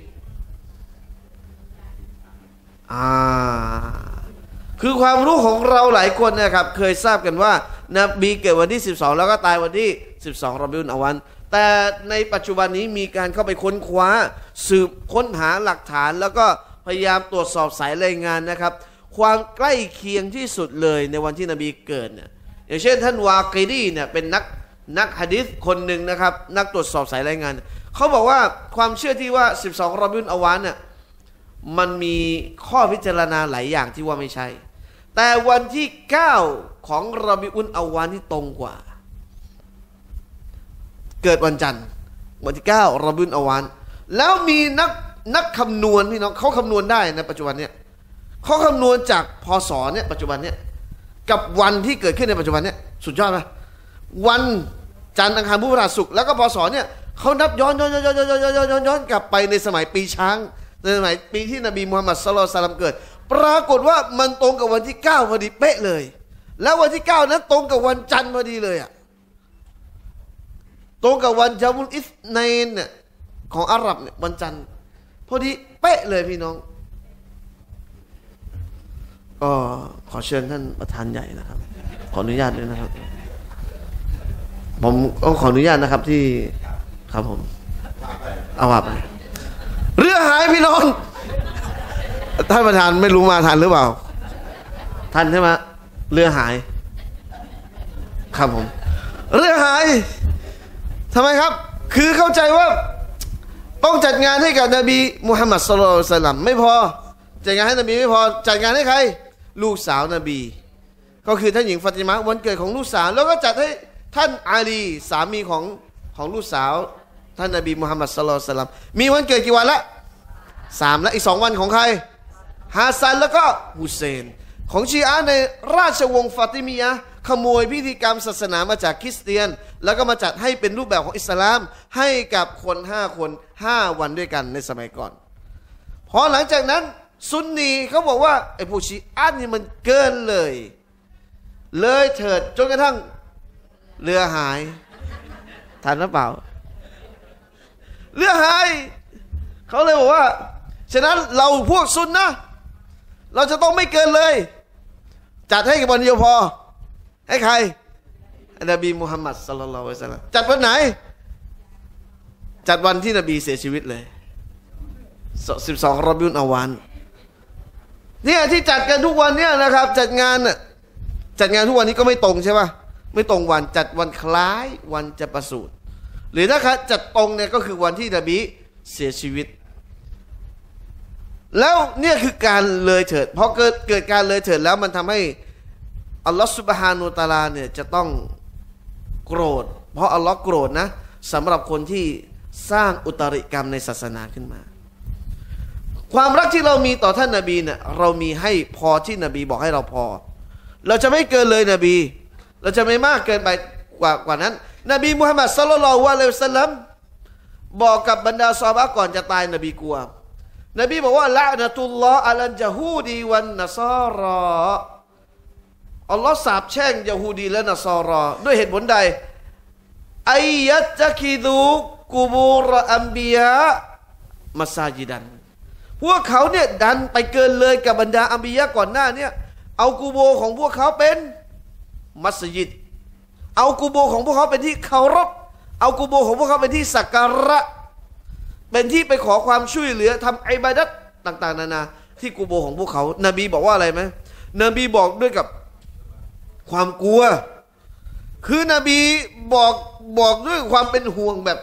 คือความรู้ของเราหลายคนนะครับเคยทราบกันว่านบีเกิดวันที่12แล้วก็ตายวันที่12รอบีอุลเอาวันแต่ในปัจจุบันนี้มีการเข้าไปค้นคว้าสืบค้นหาหลักฐานแล้วก็พยายามตรวจสอบสายรายงานนะครับความใกล้เคียงที่สุดเลยในวันที่นบีเกิดเนี่ยอย่างเช่นท่านวากีดีเนี่ยเป็นนักหะดีษคนหนึ่งนะครับนักตรวจสอบสายรายงานเขาบอกว่าความเชื่อที่ว่า12รอบีอุลเอาวัลเนี่ยมันมีข้อพิจารณาหลายอย่างที่ว่าไม่ใช่แต่วันที่9ของรอบีอุลเอาวัลที่ตรงกว่าเกิดวันจันทร์วันที่9รอบีอุลเอาวัลแล้วมีนักคำนวณพี่น้องเขาคำนวณได้ในปัจจุบันเนี่ยเขาคำนวณจากพศเนี่ยปัจจุบันเนี่ยกับวันที่เกิดขึ้นในปัจจุบันเนี่ยสุดยอดไหมวันจันทร์อังคารพุธพฤหัสศุกร์แล้วก็พศเนี่ยเขานับย้อนกลับไปในสมัยปีช้างในสมัยปีที่นบีมุฮัมมัดศ็อลลัลลอฮุอะลัยฮิวะซัลลัมเกิดปรากฏว่ามันตรงกับวันที่9พอดีเป๊ะเลยแล้ววันที่9นั้นตรงกับวันจันทร์พอดีเลยอ่ะตรงกับวันยามุลอิสไนน์เนี่ยของอาหรับเนี่ยวันจันทร์พอดีเป๊ะเลยพี่น้องก็ขอเชิญท่านประธานใหญ่นะครับขออนุญาตด้วยนะครับผมขออนุญาตนะครับที่ครับผมเอาไปเรือหายพี่น้องท่านประธานไม่รู้มาทันหรือเปล่าทันใช่ไหมเรือหายครับผมเรือหายทำไมครับคือเข้าใจว่าต้องจัดงานให้กับนบีมุฮัมมัดศ็อลลัลลอฮุอะลัยฮิวะซัลลัมไม่พอจัดงานให้นบีไม่พอจัดงานให้ใครลูกสาวนบีก็คือท่านหญิงฟาติมะห์วันเกิดของลูกสาวแล้วก็จัดให้ท่านอาลีสามีของลูกสาวท่านนบีมุฮัมมัดศ็อลลัลลอฮุอะลัยฮิวะซัลลัมมีวันเกิดกี่วันละ3และอีก2วันของใครฮาซันแล้วก็ฮุเซนของชีอะห์ในราชวงศ์ฟาติมียะห์ขโมยพิธีกรรมศาสนามาจากคริสเตียนแล้วก็มาจัดให้เป็นรูปแบบของอิสลามให้กับคน5คน5วันด้วยกันในสมัยก่อนพอหลังจากนั้นซุนนีเขาบอกว่าไอ้ผู้ชีอะห์นี่มันเกินเลยเถิดจนกระทั่งเรือหายทันหรือเปล่าเรือหายเขาเลยบอกว่าฉะนั้นเราพวกซุนนะเราจะต้องไม่เกินเลยจัดให้กับวันเดียวพอให้ใครนบีมุฮัมมัดศ็อลลัลลอฮุอะลัยฮิวะซัลลัมจัดวันไหนจัดวันที่นบีเสียชีวิตเลย12รอบีอุลเอาวัลเนี่ยที่จัดกันทุกวันเนี่ยนะครับจัดงานทุกวันนี้ก็ไม่ตรงใช่ป่ะไม่ตรงวันจัดวันคล้ายวันจะประสูติหรือถ้าจัดตรงเนี่ยก็คือวันที่นบีเสียชีวิตแล้วเนี่ยคือการเลยเถิดพอเกิดการเลยเถิดแล้วมันทำให้อัลลอฮฺซุบฮานะฮูวะตะอาลาเนี่ยจะต้องโกรธเพราะอัลลอฮฺโกรธนะสำหรับคนที่สร้างอุตริกรรมในศาสนาขึ้นมาความรักที่เรามีต่อท่านนบีเนี่ยเรามีให้พอที่นบีบอกให้เราพอเราจะไม่เกินเลยนบีเราจะไม่มากเกินไปกว่านั้นนบีมุฮัมมัดศ็อลลัลลอฮุอะลัยฮิวะซัลลัมบอกกับบรรดาซอฮาบะห์ก่อนจะตายนบีกลัวนบีบอกว่าละนะตุลลอฮ์อะลันยะฮูดีวันนะซอรออัลลอฮ์สาปแช่งยะฮูดีและนะซอรอด้วยเหตุผลใดอัยยัตตะคิดูกุบูรอัมบิยะมัสยิดันพวกเขาเนี่ยดันไปเกินเลยกับบรรดาอัมบิยะก่อนหน้าเนี่ยเอากูโบของพวกเขาเป็นมัสยิดเอากูโบของพวกเขาเป็นที่เคารพเอากูโบของพวกเขาเป็นที่สักการะเป็นที่ไปขอความช่วยเหลือทำอิบาดัตต่างๆนานาที่กูโบของพวกเขานบีบอกว่าอะไรไหมนบีบอกด้วยกับความกลัวคือนบีบอกด้วยความเป็นห่วงแบบ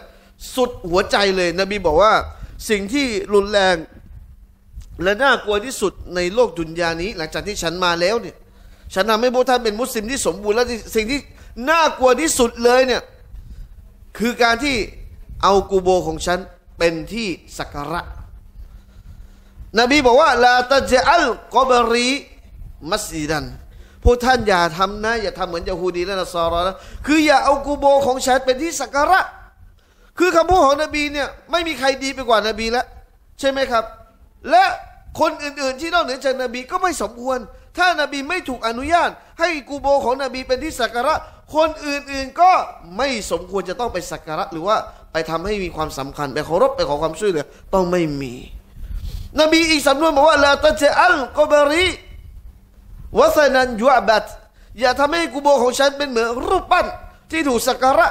สุดหัวใจเลยนบีบอกว่าสิ่งที่รุนแรงและน่ากลัวที่สุดในโลกดุนยานี้หลังจากที่ฉันมาแล้วเนี่ยฉันทำให้พวกท่านเป็นมุสลิมที่สมบูรณ์และสิ่งที่น่ากลัวที่สุดเลยเนี่ยคือการที่ เอากูโบของฉันเป็นที่สักการะนบีบอกว่าลาตะเจอัลกอบรีมัสยิดันพวกท่านอย่าทำนะอย่าทำเหมือนยะฮูดีและนัสรอนะ คืออย่าเอากูโบของฉันเป็นที่สักการะคือคำพูดของนบีเนี่ยไม่มีใครดีไปกว่านบีแล้วใช่ไหมครับและคนอื่นๆที่นอกเหนือจากนบีก็ไม่สมควรถ้านบีไม่ถูกอนุญาตให้กูโบของนบีเป็นที่สักการะคนอื่นๆก็ไม่สมควรจะต้องไปสักการะหรือว่าไปทำให้มีความสำคัญไปเคารพไปขอความช่วยเหลือต้องไม่มีนบีอีกสำนวนบอกว่าลาตะเจอัลกอบรีวัสนันยุอบัตอย่าทำให้กูโบของฉันเป็นเหมือนรูปปั้นที่ถูกสักการะ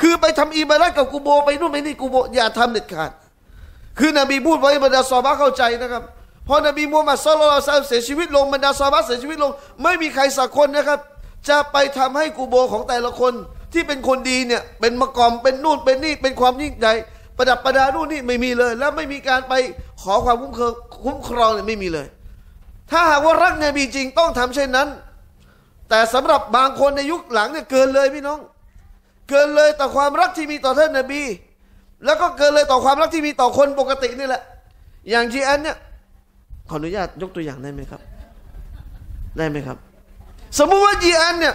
คือไปทำอิบาดะห์กับกูโบไปนู่นไปนี่กูโบอย่าทำเด็ดขาดคือนบีพูดไว้บรรดาซอฮาบะห์เข้าใจนะครับพอนบีมูฮัมมัดศ็อลลัลลอฮุอะลัยฮิวะซัลลัมเสียชีวิตลงบรรดาซอฮาบะห์เสียชีวิตลงไม่มีใครสักคนนะครับจะไปทำให้กูโบของแต่ละคนที่เป็นคนดีเนี่ยเป็นมะกอมเป็นนู่นเป็นนี่เป็นความยิ่งใหญ่ประดับประดานู่นนี่ไม่มีเลยและไม่มีการไปขอความคุ้มครองเนี่ยไม่มีเลยถ้าหากว่ารักนบีจริงต้องทำเช่นนั้นแต่สำหรับบางคนในยุคหลังเนี่ยเกินเลยพี่น้องเกินเลยต่อความรักที่มีต่อท่านนบีแล้วก็เกินเลยต่อความรักที่มีต่อคนปกตินี่แหละอย่างจีอันเนี่ยขออนุญาตยกตัวอย่างได้ไหมครับได้ไหมครับสมมุติว่าจีอันเนี่ย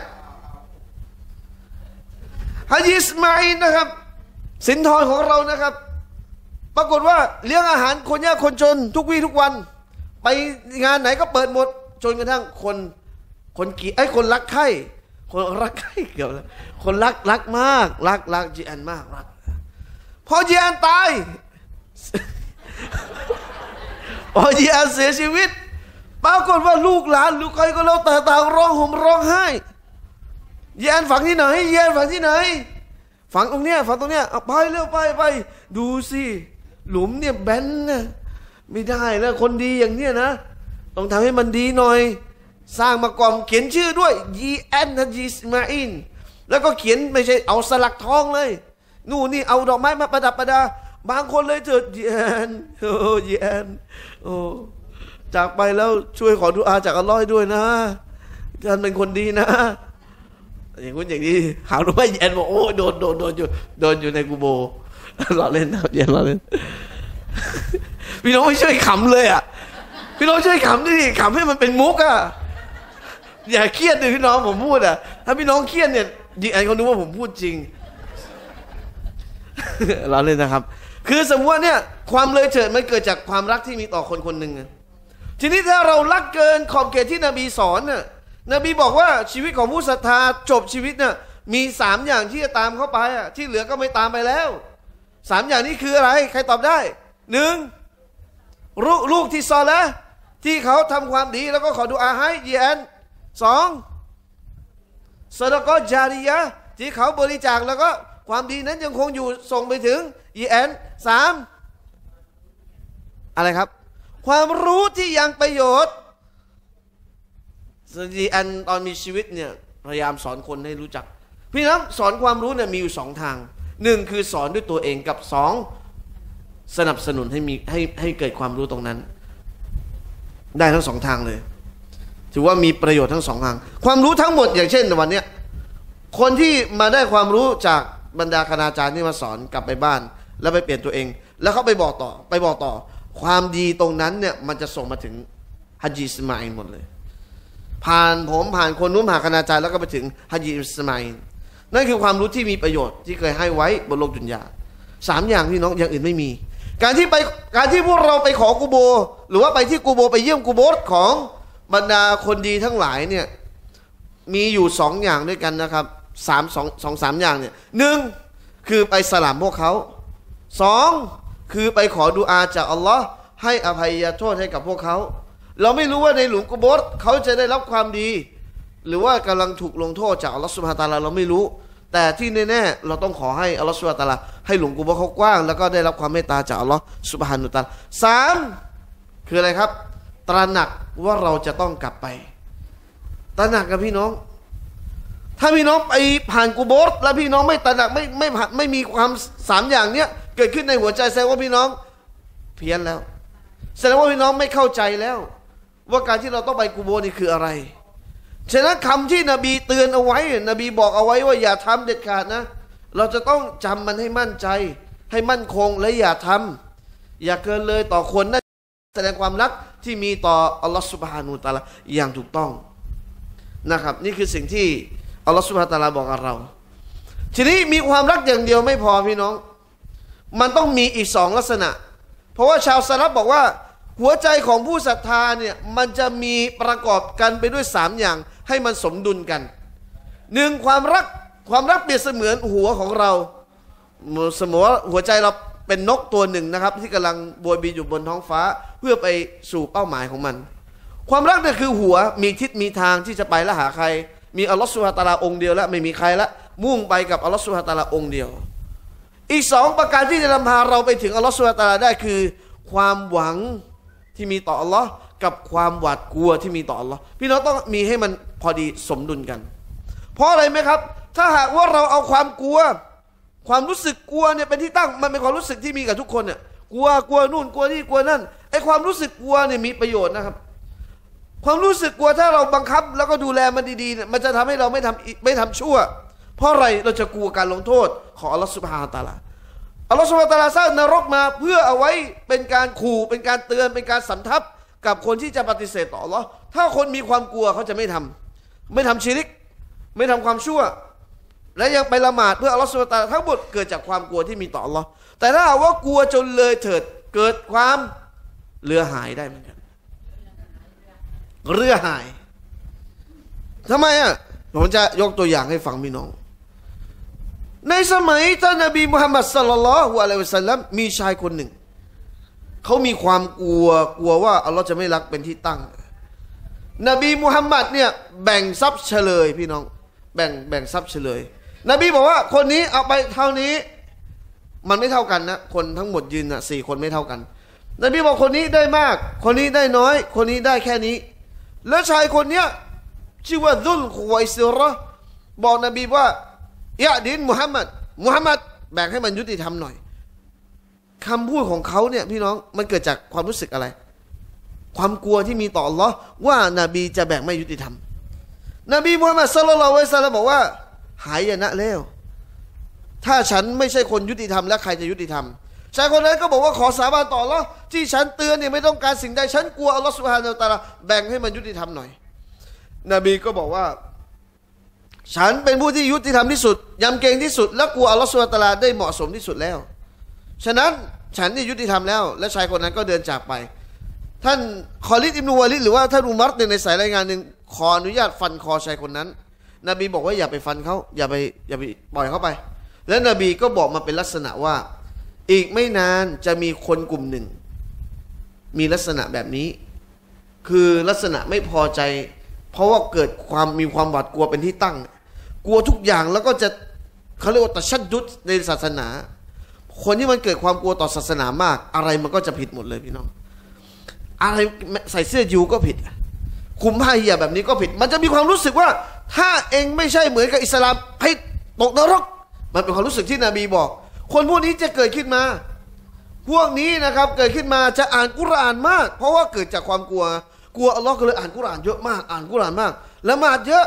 ฮะจิสมาอินนะครับสินทรของเรานะครับปรากฏว่าเลี้ยงอาหารคนยากคนจนทุกวี่ทุกวันไปงานไหนก็เปิดหมดจนกระทั่งคนกี่ไอ้คนรักใคร่คนรักใคร่เกือบเลยคนรักมากรักจีอันมากรักพอจีอันตายพอจีอันเสียชีวิตปรากฏว่าลูกหลานลูกใครก็เล่าต่างๆร้องห่มร้องไห้จีอันฝังที่ไหนจีอันฝังที่ไหนฝังตรงเนี้ยฝังตรงเนี้ยไปเร็วไปดูสิหลุมเนี่ยแบนนะไม่ได้แล้วคนดีอย่างเนี้ยนะต้องทำให้มันดีหน่อยสร้างมากรอบเขียนชื่อด้วยยีแอนนะยีสมาอินแล้วก็เขียนไม่ใช่เอาสลักทองเลยนู่นนี่เอาดอกไม้มาประดับประดาบางคนเลยเถิดยีแอนโอ้ยีแอนโอ้จากไปแล้วช่วยขอดุอาจากอัลลอฮ์ด้วยนะท่านเป็นคนดีนะอย่างคุณอย่างนี้หารู้ไหมยีแอนบอกโอ้โดนอยู่ในกูโบหล่อเล่นนะยีแอนหล่อเล่นพี่น้องไม่ช่วยขำเลยอ่ะพี่น้องช่วยขำดิขำให้มันเป็นมุกอ่ะอย่าเครียดดิพี่น้องผมพูดอ่ะถ้าพี่น้องเครียดเนี่ยดิไอเขาดูว่าผมพูดจริงเราเลยนะครับคือสมมติว่าเนี่ยความเลยเถิดมันเกิดจากความรักที่มีต่อคนคนหนึ่งทีนี้ถ้าเรารักเกินขอบเขตที่นบีสอนน่ะนบีบอกว่าชีวิตของผู้ศรัทธาจบชีวิตน่ะมีสามอย่างที่จะตามเข้าไปอ่ะที่เหลือก็ไม่ตามไปแล้วสามอย่างนี้คืออะไรใครตอบได้หนึ่งลูกที่ซอละห์ที่เขาทำความดีแล้วก็ขอดุอาให้ยีแอนสองซอดะกอฮ์ญาริยะห์ที่เขาบริจาคแล้วก็ความดีนั้นยังคงอยู่ส่งไปถึงยีแอนสามอะไรครับความรู้ที่ยังประโยชน์ยีแอนตอนมีชีวิตเนี่ยพยายามสอนคนให้รู้จักพี่น้องสอนความรู้เนี่ยมีอยู่สองทางหนึ่งคือสอนด้วยตัวเองกับสองสนับสนุนให้มีให้เกิดความรู้ตรงนั้นได้ทั้งสองทางเลยถือว่ามีประโยชน์ทั้งสองทางความรู้ทั้งหมดอย่างเช่นวันนี้คนที่มาได้ความรู้จากบรรดาคณาจารย์ที่มาสอนกลับไปบ้านแล้วไปเปลี่ยนตัวเองแล้วเขาไปบอกต่อความดีตรงนั้นเนี่ยมันจะส่งมาถึงฮะจิสมาอินหมดเลยผ่านผมผ่านคนนู้นผ่านคณาจารย์แล้วก็ไปถึงฮะจิสมาอินนั่นคือความรู้ที่มีประโยชน์ที่เคยให้ไว้บนโลกดุนยาสามอย่างพี่น้องอย่างอื่นไม่มีการที่พวกเราไปขอกูโบหรือว่าไปที่กูโบไปเยี่ยมกูโบของบรรดาคนดีทั้งหลายเนี่ยมีอยู่สองอย่างด้วยกันนะครับสามอย่างเนี่ยหนึ่งคือไปสลามพวกเขาสองคือไปขอดุอาจากอัลลอฮ์ให้อภัยโทษให้กับพวกเขาเราไม่รู้ว่าในหลุมกูโบเขาจะได้รับความดีหรือว่ากำลังถูกลงโทษจากอัลลอฮ์ซุบฮานะฮูวะตะอาลาเราไม่รู้แต่ที่แน่ๆเราต้องขอให้อัลลอฮฺซุบฮานะฮูวะตะอาลาให้หลุมกูโบเขากว้างแล้วก็ได้รับความเมตตาจากอัลลอฮฺซุบฮานะฮูวะตะอาลาสามคืออะไรครับตระหนักว่าเราจะต้องกลับไปตระหนักกับพี่น้องถ้าพี่น้องไปผ่านกูโบแล้วพี่น้องไม่ตระหนักไม่มีความสามอย่างเนี้ยเกิดขึ้นในหัวใจแสดงว่าพี่น้องเพี้ยนแล้วแสดงว่าพี่น้องไม่เข้าใจแล้วว่าการที่เราต้องไปกูโบนี่คืออะไรฉะนั้นคำที่นบีเตือนเอาไว้นบีบอกเอาไว้ว่าอย่าทำเด็ดขาดนะ เราจะต้องจำมันให้มั่นใจให้มั่นคงและอย่าทำอย่าเกินเลยต่อคนนั่นแสดงความรักที่มีต่ออัลลอฮฺซุบฮานะฮูวะตะอาลาอย่างถูกต้องนะครับนี่คือสิ่งที่อัลลอฮฺซุบฮานะฮูวะตะอาลาบอกกับเราทีนี้มีความรักอย่างเดียวไม่พอพี่น้องมันต้องมีอีกสองลักษณะเพราะว่าชาวสลัฟบอกว่าหัวใจของผู้ศรัทธาเนี่ยมันจะมีประกอบกันไปด้วย3อย่างให้มันสมดุลกันหนึ่งความรักเปรียบเสมือนหัวของเราสมมติว่าหัวใจเราเป็นนกตัวหนึ่งนะครับที่กำลังโบยบินอยู่บนท้องฟ้าเพื่อไปสู่เป้าหมายของมันความรักเนี่ยคือหัวมีทิศมีทางที่จะไปและหาใครมีอัลลอฮฺซุบฮานะฮูวะตะอาลาองค์เดียวและไม่มีใครละมุ่งไปกับอัลลอฮฺซุบฮานะฮูวะตะอาลาองค์เดียวอีก2ประการที่จะนำพาเราไปถึงอัลลอฮฺซุบฮานะฮูวะตะอาลาได้คือความหวังที่มีต่ออัลลอฮ์กับความหวาดกลัวที่มีต่ออัลลอฮ์พี่น้องต้องมีให้มันพอดีสมดุลกันเพราะอะไรไหมครับถ้าหากว่าเราเอาความกลัวความรู้สึกกลัวเนี่ยเป็นที่ตั้งมันเป็นความรู้สึกที่มีกับทุกคนเนี่ยกลัวนู่นกลัวนี่กลัวนั่นไอ้ความรู้สึกกลัวเนี่ยมีประโยชน์นะครับความรู้สึกกลัวถ้าเราบังคับแล้วก็ดูแลมันดีๆเนี่ยมันจะทำให้เราไม่ทำชั่วเพราะอะไรเราจะกลัวการลงโทษของอัลลอฮ์ซุบฮานะฮูวะตะอาลาอัลลอฮฺซุบฮานะฮูวะตะอาลาสร้างนรกมาเพื่อเอาไว้เป็นการขู่เป็นการเตือนเป็นการสำทับกับคนที่จะปฏิเสธต่ออัลลอฮ์ถ้าคนมีความกลัวเขาจะไม่ทำชิริกไม่ทำความชั่วและยังไปละหมาดเพื่ออัลลอฮฺซุบฮานะฮูวะตะอาลาทั้งหมดเกิดจากความกลัวที่มีต่ออัลลอฮ์แต่ถ้าเอาว่ากลัวจนเลยเถิดเกิดความเรือหายได้เหมือนกันเรือหายทำไมอ่ะผมจะยกตัวอย่างให้ฟังพี่น้องในสมัยท่านนบีมุฮัมมัดศ็อลลัลลอฮุอะลัยฮิวะซัลลัมมีชายคนหนึ่งเขามีความกลัวว่าอัลลอฮ์จะไม่รักเป็นที่ตั้งนบีมุฮัมมัดเนี่ยแบ่งทรัพย์เฉลยพี่น้องแบ่งทรัพย์เฉลยนบีบอกว่าคนนี้เอาไปเท่านี้มันไม่เท่ากันนะคนทั้งหมดยืนนะสี่คนไม่เท่ากันนบีบอกคนนี้ได้มากคนนี้ได้น้อยคนนี้ได้แค่นี้แล้วชายคนเนี้ยชื่อว่าซุลคุวัยซิเราะห์บอกนบีว่าอย่าดินมุฮัมมัดแบ่งให้มันยุติธรรมหน่อยคำพูดของเขาเนี่ยพี่น้องมันเกิดจากความรู้สึกอะไรความกลัวที่มีต่ออัลลอฮ์ว่านาบีจะแบ่งไม่ยุติธรรมนบีมุฮัมมัดศ็อลลัลลอฮุอะลัยฮิวะซัลลัมบอกว่าหายนะแล้วถ้าฉันไม่ใช่คนยุติธรรมแล้วใครจะยุติธรรมชายคนนั้นก็บอกว่าขอสาบานต่ออัลลอฮ์ที่ฉันเตือนเนี่ยไม่ต้องการสิ่งใดฉันกลัวอัลลอฮ์ซุบฮานะฮูวะตะอาลาแบ่งให้มันยุติธรรมหน่อยนบีก็บอกว่าฉันเป็นผู้ที่ยุติธรรมที่สุดยำเกรงที่สุดและกลัวอัลลอฮฺซุบฮานะฮูวะตะอาลาได้เหมาะสมที่สุดแล้วฉะนั้นฉันนี่ยุติธรรมแล้วและชายคนนั้นก็เดินจากไปท่านคอลิดอิบนุวะลิดหรือว่าท่านอุมัรในสายรายงานหนึ่งขออนุญาตฟันคอชายคนนั้นนบีบอกว่าอย่าไปฟันเขาอย่าไปปล่อยเขาไปและนบีก็บอกมาเป็นลักษณะว่าอีกไม่นานจะมีคนกลุ่มหนึ่งมีลักษณะแบบนี้คือลักษณะไม่พอใจเพราะว่าเกิดความมีความหวาดกลัวเป็นที่ตั้งกลัวทุกอย่างแล้วก็จะเขาเรียกว่าตะชัดดุดในศาสนาคนที่มันเกิดความกลัวต่อศาสนามากอะไรมันก็จะผิดหมดเลยพี่น้องอะไรใส่เสื้อยูก็ผิดคุมผ้าเหี่ยแบบนี้ก็ผิดมันจะมีความรู้สึกว่าถ้าเองไม่ใช่เหมือนกับอิสลามให้ตกนรกมันเป็นความรู้สึกที่นบีบอกคนพวกนี้จะเกิดขึ้นมาพวกนี้นะครับเกิดขึ้นมาจะอ่านกุรอานมากเพราะว่าเกิดจากความกลัวอัลลอฮ์ก็เลยอ่านกุรอานเยอะมากอ่านกุรอานมากละหมาดเยอะ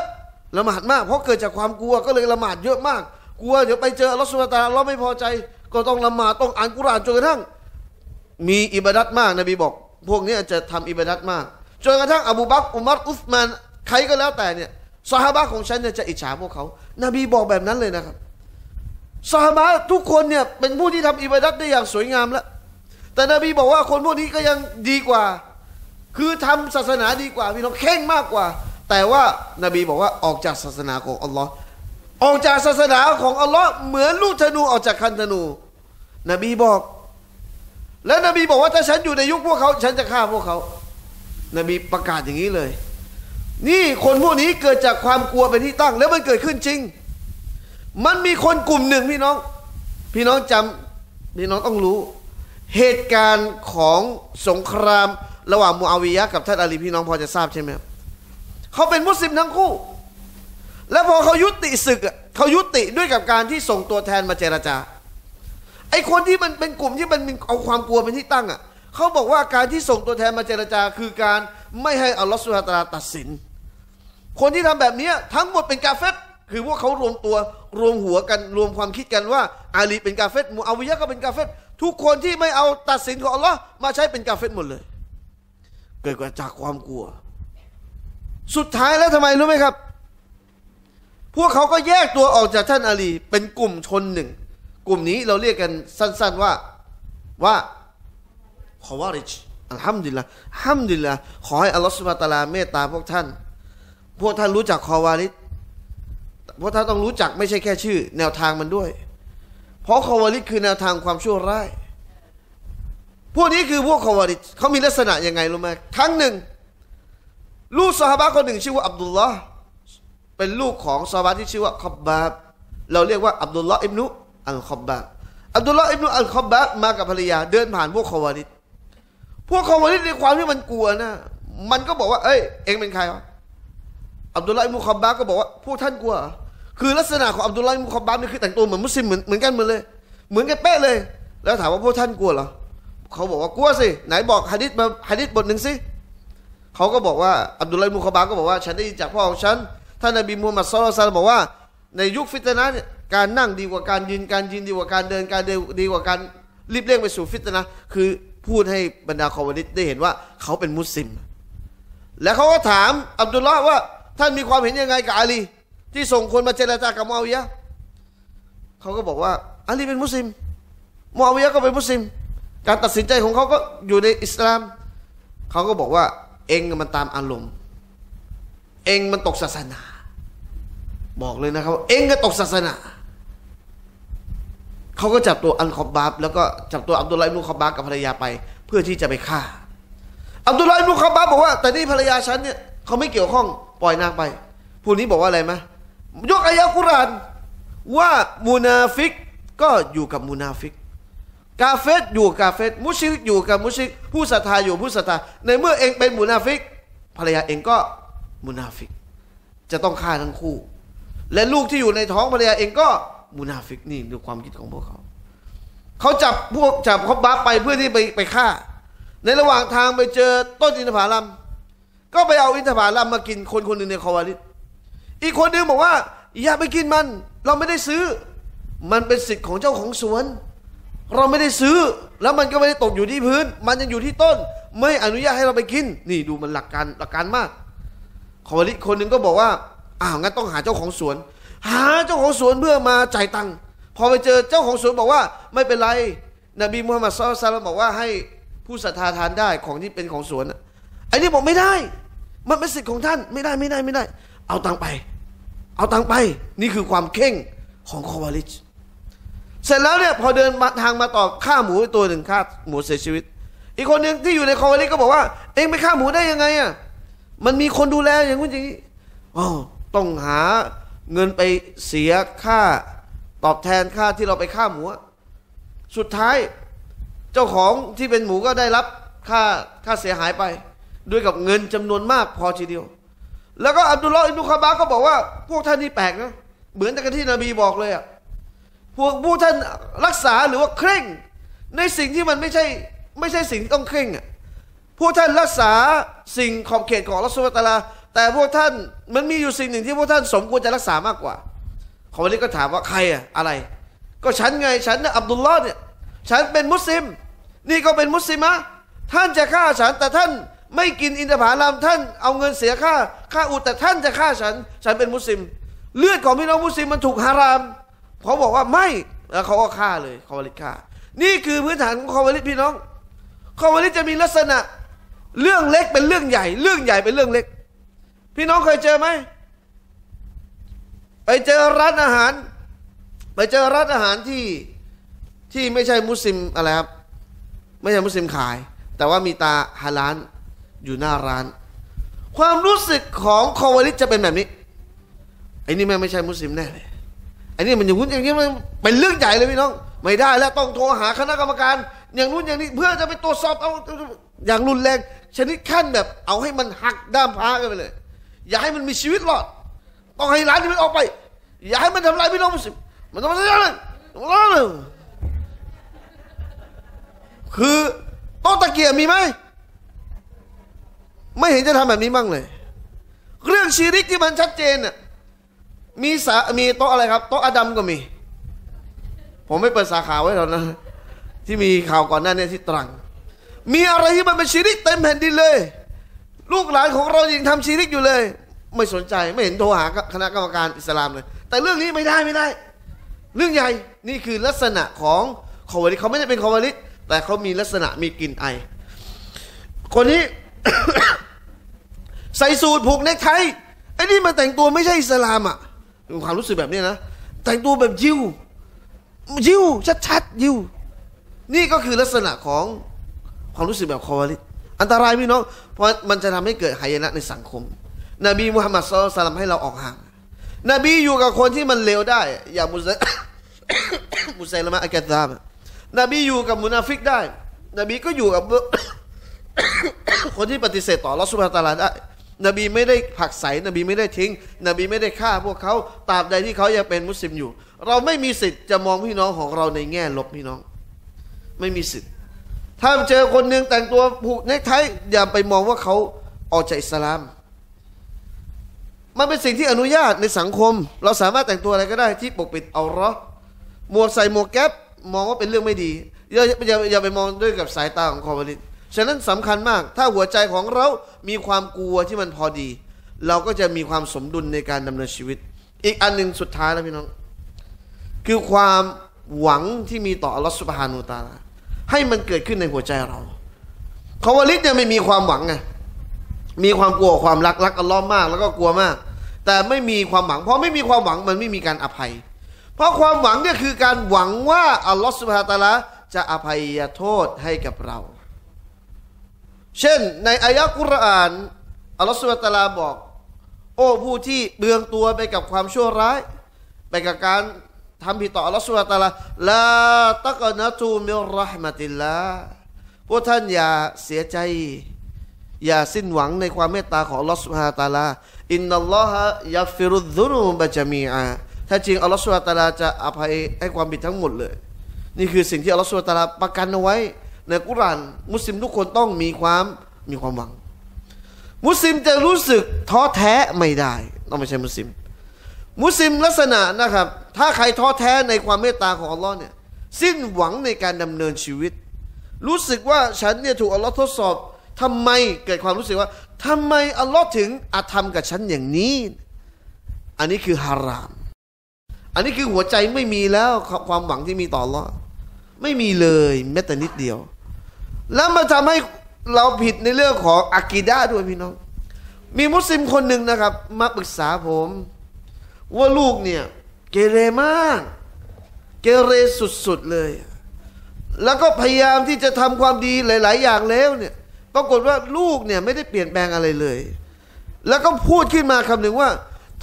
ละหมาดมากเพราะเกิดจากความกลัวก็เลยละหมาดเยอะมากกลัวเดี๋ยวไปเจออัลลอฮฺซุบฮานะฮูวะตะอาลาเราไม่พอใจก็ต้องละหมาดต้องอ่านกุรอานจนกระทั่งมีอิบาดัตมากนบีบอกพวกนี้จะทำอิบาดัตมากจนกระทั่งอบูบักรอุมัรอุสมานใครก็แล้วแต่เนี่ยซอฮาบะของฉันเนี่ยจะอิจฉาพวกเขานบีบอกแบบนั้นเลยนะครับซอฮาบะทุกคนเนี่ยเป็นผู้ที่ทำอิบาดัตได้อย่างสวยงามแล้วแต่นบีบอกว่าคนพวกนี้ก็ยังดีกว่าคือทำศาสนาดีกว่าพี่น้องเข่งมากกว่าแต่ว่านบีบอกว่าออกจากศาสนาของอัลลอฮ์ออกจากศาสนาของอัลลอฮ์เหมือนลูกธนูออกจากคันธนูนบีบอกและนบีบอกว่าถ้าฉันอยู่ในยุคพวกเขาฉันจะฆ่าพวกเขานบีประกาศอย่างนี้เลยนี่คนพวกนี้เกิดจากความกลัวเป็นที่ตั้งแล้วมันเกิดขึ้นจริงมันมีคนกลุ่มหนึ่งพี่น้องจำพี่น้องต้องรู้เหตุการณ์ของสงครามระหว่างมูอาวิยะห์กับท่านอาลีพี่น้องพอจะทราบใช่ไหมเขาเป็นมุสลิมทั้งคู่แล้วพอเขายุติศึกเขายุติด้วยกับการที่ส่งตัวแทนมาเจรจาไอคนที่มันเป็นกลุ่มที่มันเอาความกลัวเป็นที่ตั้งอ่ะเขาบอกว่าการที่ส่งตัวแทนมาเจรจาคือการไม่ให้อัลลอฮฺซุบฮานะฮูวะตะอาลาตัดสินคนที่ทำแบบนี้ทั้งหมดเป็นกาเฟร คือพวกเขารวมตัวรวมหัวกันรวมความคิดกันว่าอาลีเป็นกาเฟรมูอาวิยะก็เป็นกาเฟรทุกคนที่ไม่เอาตัดสินของอัลลอฮ์มาใช้เป็นกาเฟรหมดเลยเกิดจากความกลัวสุดท้ายแล้วทำไมรู้ไหมครับพวกเขาก็แยกตัวออกจากท่านอาลีเป็นกลุ่มชนหนึ่งกลุ่มนี้เราเรียกกันสั้นๆว่าขอวาริจอัลฮัมดุลิลละอัลฮัมดุลิลละขอให้อัลลอฮฺซุบฮานะฮูวะตะอาลาเมตตาพวกท่านรู้จักขอวาริจพวกท่านต้องรู้จักไม่ใช่แค่ชื่อแนวทางมันด้วยเพราะขอวาริจคือแนวทางความชั่วร้ายพวกนี้คือพวกขอวาริจเขามีลักษณะยังไงรู้ไหมครั้งหนึ่งลูกซอฮาบะห์คนหนึ่งชื่อว่าอับดุลลอฮ์เป็นลูกของซอฮาบะห์ที่ชื่อว่าคอบบาบเราเรียกว่าอับดุลลอฮ์อิบนุอัลคอบบาบอับดุลลอฮ์อิบนุอัลคอบบาบมากับภรรยาเดินผ่านพวกขอวาริจในความที่มันกลัวนะมันก็บอกว่าเอ้ยเองเป็นใครอับดุลลอฮ์อิบนุคอบบาบก็บอกว่าพวกท่านกลัวคือลักษณะของอับดุลลอฮ์อิบนุคอบบาบนี่คือแต่งตัวเหมือนมุสลิมเหมือนกันหมดเลยเหมือนกันเป๊ะเลยแล้วถามว่าพวกท่านกลัวเหรอเขาบอกว่ากลัวสิไหนบอกหะดีษมาหะดีษบทหนึ่งสิเขาก็บอกว่าอับดุลลอฮ์อิบนุคอบบาบก็บอกว่าฉันได้ยินจากพ่อของฉันท่านนบีมูฮัมมัดศ็อลลัลลอฮุอะลัยฮิวะซัลลัมบอกว่าในยุคฟิตนะห์เนี่ยการนั่งดีกว่าการยืนการยืนดีกว่าการเดินการเดินดีกว่าการรีบเร่งไปสู่ฟิตนะห์คือพูดให้บรรดาคอวาริจได้เห็นว่าเขาเป็นมุสลิมและเขาก็ถามอับดุลลอฮ์ว่าท่านมีความเห็นยังไงกับอาลีที่ส่งคนมาเจรจากับมุอาวิยะห์เขาก็บอกว่าอาลีเป็นมุสลิมมุอาวิยะห์ก็เป็นมุสลิมการตัดสินใจของเขาก็อยู่ในอิสลามเขาก็บอกว่าเองมันตามอารมณ์เองมันตกศาสนาบอกเลยนะครับเองก็ตกศาสนาเขาก็จับตัวอัลคอบบับแล้วก็จับตัวอับดุลลอฮ์อิบนุคอบบับกับภรรยาไปเพื่อที่จะไปฆ่าอับดุลลอฮ์อิบนุคอบบับบอกว่าแต่นี่ภรรยาฉันเนี่ยเขาไม่เกี่ยวข้องปล่อยนางไปผู้นี้บอกว่าอะไรไหมยกอายะกุรานว่ามูนาฟิกก็อยู่กับมูนาฟิกกาเฟรอยู่กาเฟรมุชริกอยู่กับมุชริกผู้ศรัทธาอยู่ผู้ศรัทธาในเมื่อเองเป็นมูนาฟิกภรรยาเองก็มูนาฟิกจะต้องฆ่าทั้งคู่และลูกที่อยู่ในท้องภรรยาเองก็มูนาฟิกนี่ดูความคิดของพวกเขาเขาจับคอบบับไปเพื่อที่ไปฆ่าในระหว่างทางไปเจอต้นอินทผลัมก็ไปเอาอินทผลัมมากินคนคนหนึ่งในคอวาริจอีกคนหนึ่งบอกว่าอย่าไปกินมันเราไม่ได้ซื้อมันเป็นสิทธิ์ของเจ้าของสวนเราไม่ได้ซื้อแล้วมันก็ไม่ได้ตกอยู่ที่พื้นมันยังอยู่ที่ต้นไม่อนุญาตให้เราไปกินนี่ดูมันหลักการมากคอวาริจคนหนึ่งก็บอกว่าอ้าวงั้นต้องหาเจ้าของสวนเพื่อมาจ่ายตังค์พอไปเจอเจ้าของสวนบอกว่าไม่เป็นไรนบีมุฮัมมัดศ็อลลัลลอฮุอะลัยฮิวะซัลลัมบอกว่าให้ผู้ศรัทธาทานได้ของที่เป็นของสวนไอ้นี่บอกไม่ได้มันเป็นสิทธิ์ของท่านไม่ได้เอาตังค์ไปนี่คือความเข่งของคอวาริจเสร็จแล้วเนี่ยพอเดินทางมาต่อฆ่าหมูตัวหนึ่งฆ่าหมูเสียชีวิตอีกคนหนึ่งที่อยู่ในคอวาริจก็บอกว่าเอ็งไปฆ่าหมูได้ยังไงอ่ะมันมีคนดูแลอย่างงี้อ๋อต้องหาเงินไปเสียค่าตอบแทนค่าที่เราไปฆ่าหมูสุดท้ายเจ้าของที่เป็นหมูก็ได้รับค่าเสียหายไปด้วยกับเงินจำนวนมากพอทีเดียวแล้วก็อับดุลลอฮ์อิบนุคอบบาบก็บอกว่าพวกท่านนี่แปลกนะเหมือนกับที่นบีบอกเลยอ่ะพวกท่านรักษาหรือว่าเคร่งในสิ่งที่มันไม่ใช่สิ่งที่ต้องเคร่งอ่ะพวกท่านรักษาสิ่งขอบเขตของอัลลอฮฺซุบฮานะฮูวะตะอาลาแต่พวกท่านมันมีอยู่สิ่งหนึ่งที่พวกท่านสมควรจะรักษามากกว่าคอวาริจก็ถามว่าใครอะอะไรก็ฉันไงฉันนะอับดุลลอฮ์เนี่ยฉันเป็นมุสลิมนี่ก็เป็นมุสลิมะท่านจะฆ่าฉันแต่ท่านไม่กินอินทผลัมท่านเอาเงินเสียค่าอูฐแต่ท่านจะฆ่าฉันเป็นมุสลิมเลือดของพี่น้องมุสลิมมันถูกฮารามเขาบอกว่าไม่แล้วเขาก็ฆ่าเลยคอวาริจฆ่านี่คือพื้นฐานของคอวาริจพี่น้องคอวาริจจะมีลักษณะเรื่องเล็กเป็นเรื่องใหญ่เรื่องใหญ่เป็นเรื่องเล็กพี่น้องเคยเจอไหมไปเจอร้านอาหารที่ไม่ใช่มุสลิมอะไรครับไม่ใช่มุสลิมขายแต่ว่ามีตาฮาลาลอยู่หน้าร้านความรู้สึกของคอวาริจจะเป็นแบบนี้ไอ้นี่แม่ไม่ใช่มุสลิมแน่เลยไอ้นี่มันอย่างนู้นอย่างนี้มันเป็นเรื่องใหญ่เลยพี่น้องไม่ได้แล้วต้องโทรหาคณะกรรมการอย่างนู้นอย่างนี้เพื่อจะไปตรวจสอบเอาอย่างรุนแรงชนิดขั้นแบบเอาให้มันหักด้ามพากันไปเลยอย่าให้มันมีชีวิตรอดต้องให้ร้านนี้มันออกไปอย่าให้มันทำลายพี่น้องมุสลิมมันต้องมาเยอะเลยคือโต๊ะตะเกียบมีไหมไม่เห็นจะทำแบบนี้บ้างเลยเรื่องชีริกที่มันชัดเจนน่ะ มีโต๊ะอะไรครับโต๊ะอดัมก็มีผมไม่เปิดสาขาไว้แล้วนะที่มีข่าวก่อนหน้านี้ที่ตรังมีอะไรที่มันเป็นชีริกเต็มแผ่นดินเลยลูกหลานของเรายังทำชีริกอยู่เลยไม่สนใจไม่เห็นโทรหาคณะกรรมการอิสลามเลยแต่เรื่องนี้ไม่ได้เรื่องใหญ่นี่คือลักษณะของคอวาริดเขาไม่ได้เป็นคอวาริดแต่เขามีลักษณะมีกลิ่นไอคนนี้ ใส่สูทผูกเนคไทไอ้นี่มันแต่งตัวไม่ใช่อิสลามอ่ะความรู้สึกแบบนี้นะแต่งตัวแบบยิวชัดๆยิวนี่ก็คือลักษณะของความรู้สึกแบบคอวาริดอันตรายพี่น้องเพราะมันจะทำให้เกิดหายนะในสังคมนบีมุฮัมมัดศ็อลลัลลอฮุอะลัยฮิวะซัลลัมให้เราออกห่างนบีอยู่กับคนที่มันเลวได้อย่างมุซัยลิมะฮ์อักซาบนบีอยู่กับมุนาฟิกได้นบีก็อยู่กับ คนที่ปฏิเสธต่ออัลเลาะห์ซุบฮานะฮูวะตะอาลาได้นบีไม่ได้ผลักไสนบีไม่ได้ทิ้งนบีไม่ได้ฆ่าพวกเขาตราบใดที่เขายังเป็นมุสลิมอยู่เราไม่มีสิทธิ์จะมองพี่น้องของเราในแง่ลบพี่น้องไม่มีสิทธิ์ถ้าเจอคนหนึ่งแต่งตัวผูกเนคไทอย่าไปมองว่าเขาออกจากอิสลามมันเป็นสิ่งที่อนุญาตในสังคมเราสามารถแต่งตัวอะไรก็ได้ที่ปกปิดเอาเราะห์หมวกใส่หมวกแก๊ปมองว่าเป็นเรื่องไม่ดีอย่าไปมองด้วยกับสายตาของคอวาริดฉะนั้นสำคัญมากถ้าหัวใจของเรามีความกลัวที่มันพอดีเราก็จะมีความสมดุลในการดำเนินชีวิตอีกอันหนึ่งสุดท้ายแล้วพี่น้องคือความหวังที่มีต่ออัลเลาะห์ซุบฮานะฮูวะตะอาลาให้มันเกิดขึ้นในหัวใจเราคอวาริดเนี่ยไม่มีความหวังไงมีความกลัวความรักอัลเลาะห์มากแล้วก็กลัวมากแต่ไม่มีความหวังเพราะไม่มีความหวังมันไม่มีการอภัยเพราะความหวังเนี่ยคือการหวังว่าอัลเลาะห์ซุบฮานะฮูวะตะอาลาจะอภัยโทษให้กับเราเช่นในอายะห์กุรอานอัลเลาะห์ซุบฮานะฮูวะตะอาลาบอกโอ้ผู้ที่เบืองตัวไปกับความชั่วร้ายไปกับการทำผิดต่ออัลเลาะห์ซุบฮานะฮูวะตะอาลาลาตักนะตูมิรเราะห์มะติลลาฮ์พวกท่านอย่าเสียใจอย่าสิ้นหวังในความเมตตาของอัลเลาะห์ซุบฮานะฮูวะตะอาลาอินนัลลอฮะยักฟิรุซุนูบะญะมีอาถ้าจริงอัลเลาะห์ซุบฮานะฮูวะตะอาลาจะอภัยให้ความผิดทั้งหมดเลยนี่คือสิ่งที่อัลเลาะห์ซุบฮานะฮูวะตะอาลาประกันเอาไว้ในกุรอานมุสลิมทุกคนต้องมีความหวังมุสลิมจะรู้สึกท้อแท้ไม่ได้ต้องไม่ใช่มุสลิมลักษณะนะครับถ้าใครท้อแท้ในความเมตตาของอัลลอฮ์เนี่ยสิ้นหวังในการดำเนินชีวิตรู้สึกว่าฉันเนี่ยถูกอัลลอฮ์ทดสอบทำไมเกิดความรู้สึกว่าทำไมอัลลอฮ์ถึงอาธรรมกับฉันอย่างนี้อันนี้คือฮารามอันนี้คือหัวใจไม่มีแล้วความหวังที่มีต่ออัลลอฮ์ไม่มีเลยแม้แต่นิดเดียวแล้วมันทำให้เราผิดในเรื่องของอะกีดะห์ด้วยพี่น้องมีมุสลิมคนหนึ่งนะครับมาปรึกษาผมว่าลูกเนี่ยเกเรมากเกเรสุดๆเลยแล้วก็พยายามที่จะทำความดีหลายๆอย่างแล้วเนี่ยปรากฏว่าลูกเนี่ยไม่ได้เปลี่ยนแปลงอะไรเลยแล้วก็พูดขึ้นมาคำหนึ่งว่า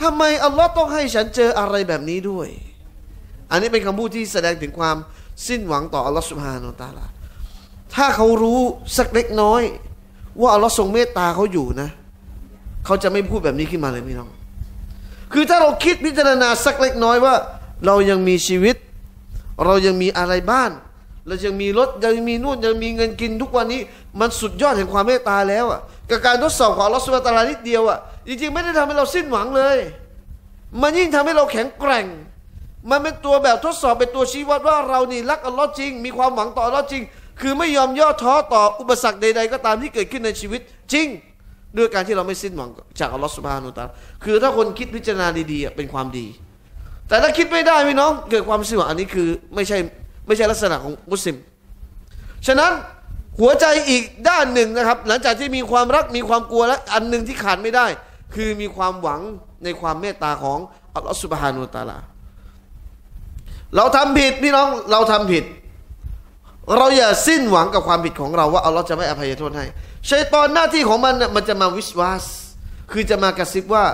ทำไมอัลลอฮ์ต้องให้ฉันเจออะไรแบบนี้ด้วยอันนี้เป็นคำพูดที่แสดงถึงความสิ้นหวังต่ออัลลอฮ์ซุบฮานะฮูวะตะอาลาถ้าเขารู้สักเล็กน้อยว่าอัลลอฮ์ทรงเมตตาเขาอยู่นะเขาจะไม่พูดแบบนี้ขึ้นมาเลยพี่น้องคือถ้าเราคิดพิจารณาสักเล็กน้อยว่าเรายังมีชีวิตเรายังมีอะไรบ้านเรายังมีรถยังมีนู่นยังมีเงินกินทุกวันนี้มันสุดยอดแห่งความเมตตาแล้วอ่ะกับการทดสอบของอัลลอฮ์ซุบฮานะฮูวะตะอาลานิดเดียวอ่ะจริงๆไม่ได้ทำให้เราสิ้นหวังเลยมันยิ่งทำให้เราแข็งแกร่งมันเป็นตัวแบบทดสอบเป็นตัวชี้วัดว่าเรานี่รักอัลลอฮ์จริงมีความหวังต่ออัลลอฮ์จริงคือไม่ยอมย่อท้อต่ออุปสรรคใดๆก็ตามที่เกิดขึ้นในชีวิตจริงด้วยการที่เราไม่สิ้นหวังจากอัลลอฮฺซุบฮานะฮูวะตะอาลาคือถ้าคนคิดพิจารณาดีๆเป็นความดีแต่ถ้าคิดไม่ได้พี่น้องเกิดความสิ้นหวังอันนี้คือไม่ใช่ลักษณะของมุสลิมฉะนั้นหัวใจอีกด้านหนึ่งนะครับหลังจากที่มีความรักมีความกลัวและอันหนึ่งที่ขาดไม่ได้คือมีความหวังในความเมตตาของอัลลอฮฺซุบฮานะฮูวะตะอาลาเราทำผิดพี่น้องเราทำผิดเราอย่าสิ้นหวังกับความผิดของเราว่าอัลลอฮ์จะไม่อภัยโทษให้ชัยฏอนหน้าที่ของมันน่ะมันจะมาวิสวาสคือจะมากระซิบว่า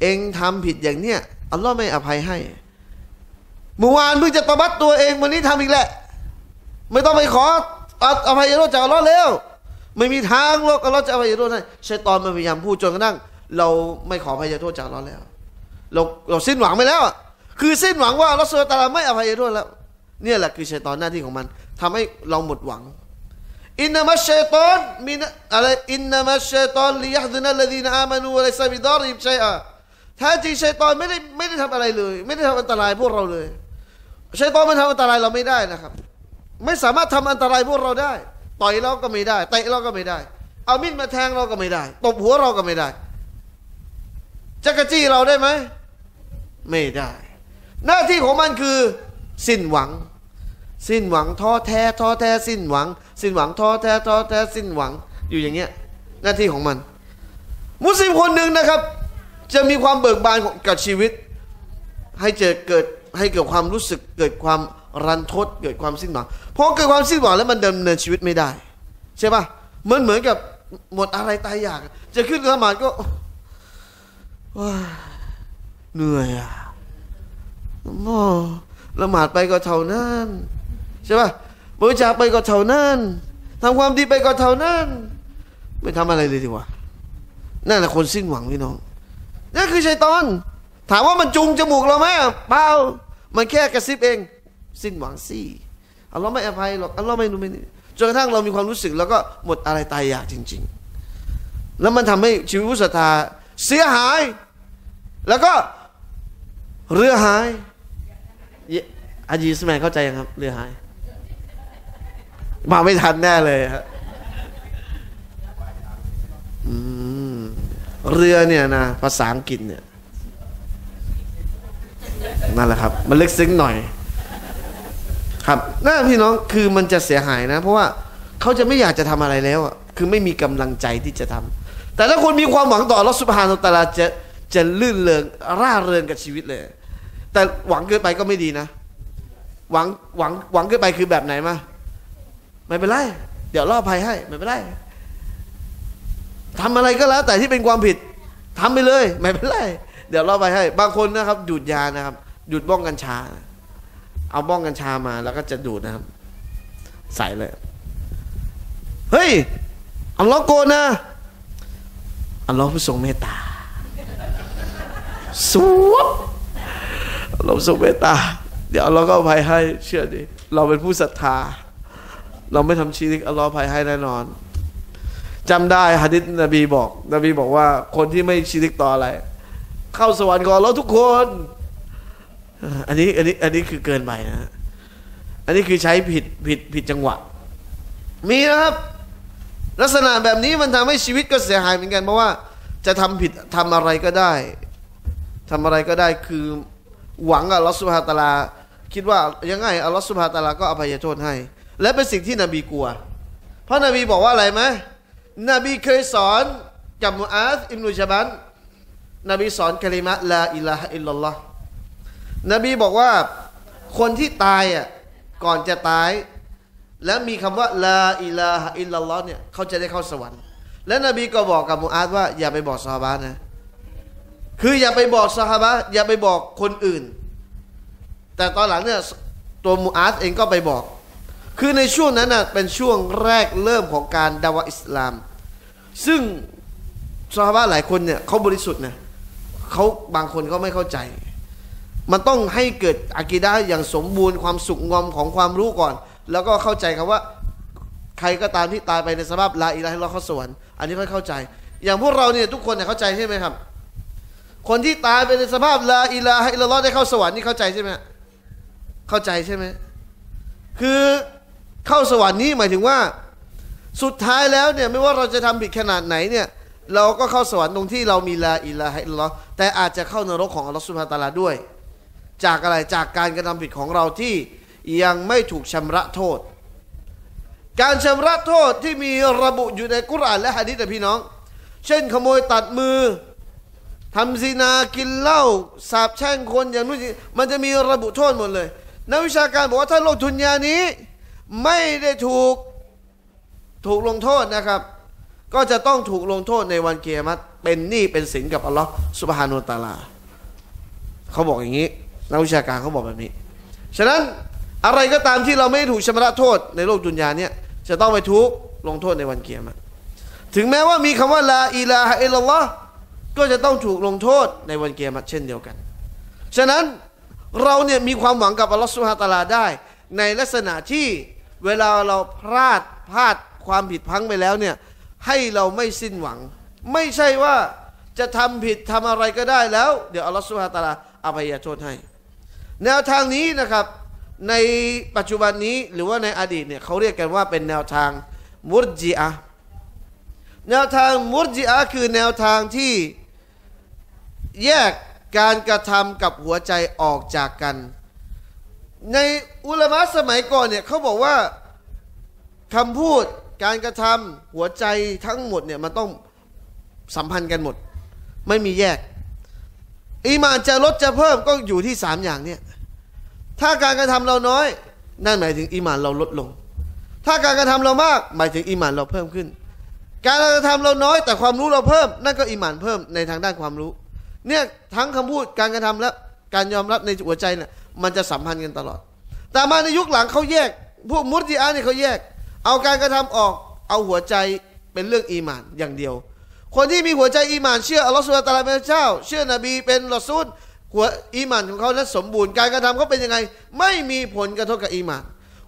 เองทำผิดอย่างเนี้ยอัลลอฮ์ไม่อภัยให้เมื่อวานเพิ่งจะตะบัดตัวเองวันนี้ทำอีกแหละไม่ต้องไปขออภัยโทษจากอัลลอฮ์แล้วไม่มีทางหรอกอัลลอฮ์จะอภัยโทษให้ชัยฏอนมันพยายามพูดจนกระทั่งเราไม่ขออภัยโทษจากอัลลอฮ์แล้วเราสิ้นหวังไปแล้วคือสิ้นหวังว่าอัลลอฮ์ซุบฮานะฮูวะตะอาลาไม่อภัยโทษแล้วเนี่ยแหละคือชัยฏอนหน้าที่ของมันทำให้เราหมดหวังอินนามัชชัยฏอนมินอะไรอินนามัชชัยฏอนลิยะห์ซุนะลลซีนะอามานูวะลัยซะบิดาริฮิมชัยอะ แท้จริงชัยฏอนไม่ได้ทำอะไรเลยไม่ได้ทำอันตรายพวกเราเลยชัยฏอนมันทำอันตรายเราไม่ได้นะครับไม่สามารถทำอันตรายพวกเราได้ต่อยเราก็ไม่ได้เตะเราก็ไม่ได้เอามีดมาแทงเราก็ไม่ได้ตบหัวเราก็ไม่ได้จะกระจี้เราได้ไหมไม่ได้หน้าที่ของมันคือสิ้นหวังสิ้นหวังท้อแท้สิ้นหวังสิ้นหวังท้อแท้สิ้นหวังอยู่อย่างเงี้ยหน้าที่ของมันมุสลิมคนหนึ่งนะครับจะมีความเบิกบานกับชีวิตให้เกิดความรู้สึกเกิดความรันทดเกิดความสิ้นหวังเพราะเกิดความสิ้นหวังแล้วมันดำเนินชีวิตไม่ได้ใช่ป่ะเหมือนกับหมดอะไรตายอยากจะขึ้นละหมาดก็เหนื่อยอะละหมาดไปก็เท่านั้นใช่ป่ะบริจาคไปก็เท่านั้นทำความดีไปก็เท่านั้นไม่ทำอะไรเลยดีกว่านั่นแหละคนสิ้นหวังพี่น้องนั่นคือชัยฏอนถามว่ามันจุงจมูกเราไหมเปล่ามันแค่กระซิบเองสิ้นหวังสิอัลลอฮ์ไม่อภัยหรอกอัลลอฮ์ไม่รู้ไม่นี่จนกระทั่งเรามีความรู้สึกแล้วก็หมดอะไรตายอยากจริงๆแล้วมันทำให้ชีวิตผู้ศรัทธาเสียหายแล้วก็เรือหายอาจีสมัยเข้าใจยังครับเรือหายมาไม่ทันแน่เลยครับเรือเนี่ยนะภาษาอังกฤษเนี่ยนั่นแหละครับมันลึกซึ้งหน่อยครับนั่นพี่น้องคือมันจะเสียหายนะเพราะว่าเขาจะไม่อยากจะทำอะไรแล้วอ่ะคือไม่มีกำลังใจที่จะทำแต่ถ้าคนมีความหวังต่ออัลเลาะห์ซุบฮานะฮูวะตะอาลาจะลื่นเริงร่าเริงกับชีวิตเลยแต่หวังเกินไปก็ไม่ดีนะหวังเกินไปคือแบบไหนมาไม่เป็นไรเดี๋ยวรอภัยให้ไม่เป็นไรทำอะไรก็แล้วแต่ที่เป็นความผิดทำไปเลยไม่เป็นไรเดี๋ยวรอภัยให้บางคนนะครับดูดยานะครับดูดบ้องกัญชาเอาบ้องกัญชามาแล้วก็จะดูดนะครับใส่เลยเฮ้ยอัลลอฮ์โกนะอัลลอฮ์ผู้ทรงเมตตาสูบอัลลอฮ์ทรงเมตตาเดี๋ยวอัลลอฮ์ก็อภัยให้เชื่อดิเราเป็นผู้ศรัทธาเราไม่ทำชีริกอัลลอฮ์อภัยให้แน่นอนจำได้หะดีษนบีบอกว่าคนที่ไม่ชิริกต่ออะไรเข้าสวรรค์ก่อนแล้วทุกคนอันนี้คือเกินไปนะอันนี้คือใช้ผิดจังหวะมีนะครับลักษณะแบบนี้มันทำให้ชีวิตก็เสียหายเหมือนกันเพราะว่าจะทำผิดทำอะไรก็ได้ทำอะไรก็ได้คือหวังอัลลอฮฺซุบฮานะฮูวะตะอาลาคิดว่ายังไงอัลลอฮฺซุบฮานะฮูวะตะอาลาก็อภัยโทษให้และเป็นสิ่งที่นบีกลัวเพราะนบีบอกว่าอะไรไหมนบีเคยสอนกับมุอาซอิบนุญะบัลนบีสอนกะลิมะลาอิลาฮะอิลลัลลอฮ์นบีบอกว่าคนที่ตายอ่ะก่อนจะตายและมีคำว่าลาอิลาฮะอิลลัลลอฮ์เนี่ยเขาจะได้เข้าสวรรค์และนบีก็บอกกับมุอาซว่าอย่าไปบอกซอฮาบะนะคืออย่าไปบอกซอฮาบะอย่าไปบอกคนอื่นแต่ตอนหลังเนี่ยตัวมุอาซเองก็ไปบอกคือในช่วงนั้นนะเป็นช่วงแรกเริ่มของการดะวะห์อิสลามซึ่งซอฮาบะห์หลายคนเนี่ยเขาบริสุทธิ์นะเขาบางคนเขาไม่เข้าใจมันต้องให้เกิดอะกีดะห์อย่างสมบูรณ์ความสุขงอมของความรู้ก่อนแล้วก็เข้าใจครับว่าใครก็ตามที่ตายไปในสภาพลาอิลาฮะอิลลัลลอฮ์เข้าสวรรค์อันนี้ค่อยเข้าใจอย่างพวกเราเนี่ยทุกคนเนี่ยเข้าใจใช่ไหมครับคนที่ตายไปในสภาพลาอิลาฮะอิลลัลลอฮ์ได้เข้าสวรรค์นี่เข้าใจใช่ไหมเข้าใจใช่ไหมคือเข้าสวรรค์นี้หมายถึงว่าสุดท้ายแล้วเนี่ยไม่ว่าเราจะทำผิดขนาดไหนเนี่ยเราก็เข้าสวรรค์ตรงที่เรามีลาอิลาฮะอิลลัลลอฮ์แต่อาจจะเข้านรกของอัลลอฮฺซุบฮานะฮูวะตะอาลาด้วยจากอะไรจากการกระทำผิดของเราที่ยังไม่ถูกชำระโทษการชำระโทษที่มีระบุอยู่ในกุรอานและหะดีษนะพี่น้องเช่นขโมยตัดมือทำซินากินเหล้าสาปแช่งคนอย่างนู้นมันจะมีระบุโทษหมดเลยนักวิชาการบอกว่าถ้าโลกดุนยานี้ไม่ได้ถูกลงโทษนะครับก็จะต้องถูกลงโทษในวันเกียรติเป็นหนี้เป็นสินกับอัลลอฮฺซุบฮานะฮูวะตะอาลาเขาบอกอย่างนี้นักวิชาการเขาบอกแบบนี้ฉะนั้นอะไรก็ตามที่เราไม่ถูกชำระโทษในโลกดุนยาเนี่ยจะต้องไปถูกลงโทษในวันเกียรติถึงแม้ว่ามีคำว่าลาอิลาฮะอิลลัลลอฮ์ก็จะต้องถูกลงโทษในวันเกียรติเช่นเดียวกันฉะนั้นเราเนี่ยมีความหวังกับอัลลอฮฺซุบฮานะฮูวะตะอาลาได้ในลักษณะที่เวลาเราพลาดความผิดพลั้งไปแล้วเนี่ยให้เราไม่สิ้นหวังไม่ใช่ว่า จะทำผิดทำอะไรก็ได้แล้วเดี๋ยวอัลลอฮฺซุบฮานะฮูวะตะอาลาอภัยโทษให้แนวทางนี้นะครับในปัจจุบันนี้หรือว่าในอดีตเนี่ยเขาเรียกกันว่าเป็นแนวทางมุรจิอะห์แนวทางมุรจิอะห์คือแนวทางที่แยกการกระทำกับหัวใจออกจากกันในอุลามะสมัยก่อนเนี่ยเขาบอกว่าคำพูดการกระทำหัวใจทั้งหมดเนี่ยมันต้องสัมพันธ์กันหมดไม่มีแยกอีหม่านจะลดจะเพิ่มก็อยู่ที่3อย่างเนี่ยถ้าการกระทำเราน้อยนั่นหมายถึงอีหม่านเราลดลงถ้าการกระทำเรามากหมายถึงอีหม่านเราเพิ่มขึ้นการกระทำเราน้อยแต่ความรู้เราเพิ่มนั่นก็อีหม่านเพิ่มในทางด้านความรู้เนี่ยทั้งคำพูดการกระทำและการยอมรับในหัวใจเนี่ยมันจะสัมพันธ์กันตลอดแต่มาในยุคหลังเขาแยกพวกมุรจิอะห์นี่เขาแยกเอาการกระทำออกเอาหัวใจเป็นเรื่องอีหม่านอย่างเดียวคนที่มีหัวใจอีหม่านเชื่ออัลลอฮฺซุบฮานะฮูวะตะอาลาเป็นเจ้าเชื่อนบีเป็นรอซูลหัวอีหม่านของเขานั้นสมบูรณ์การกระทำเขาเป็นยังไงไม่มีผลกระทบกับอีหม่าน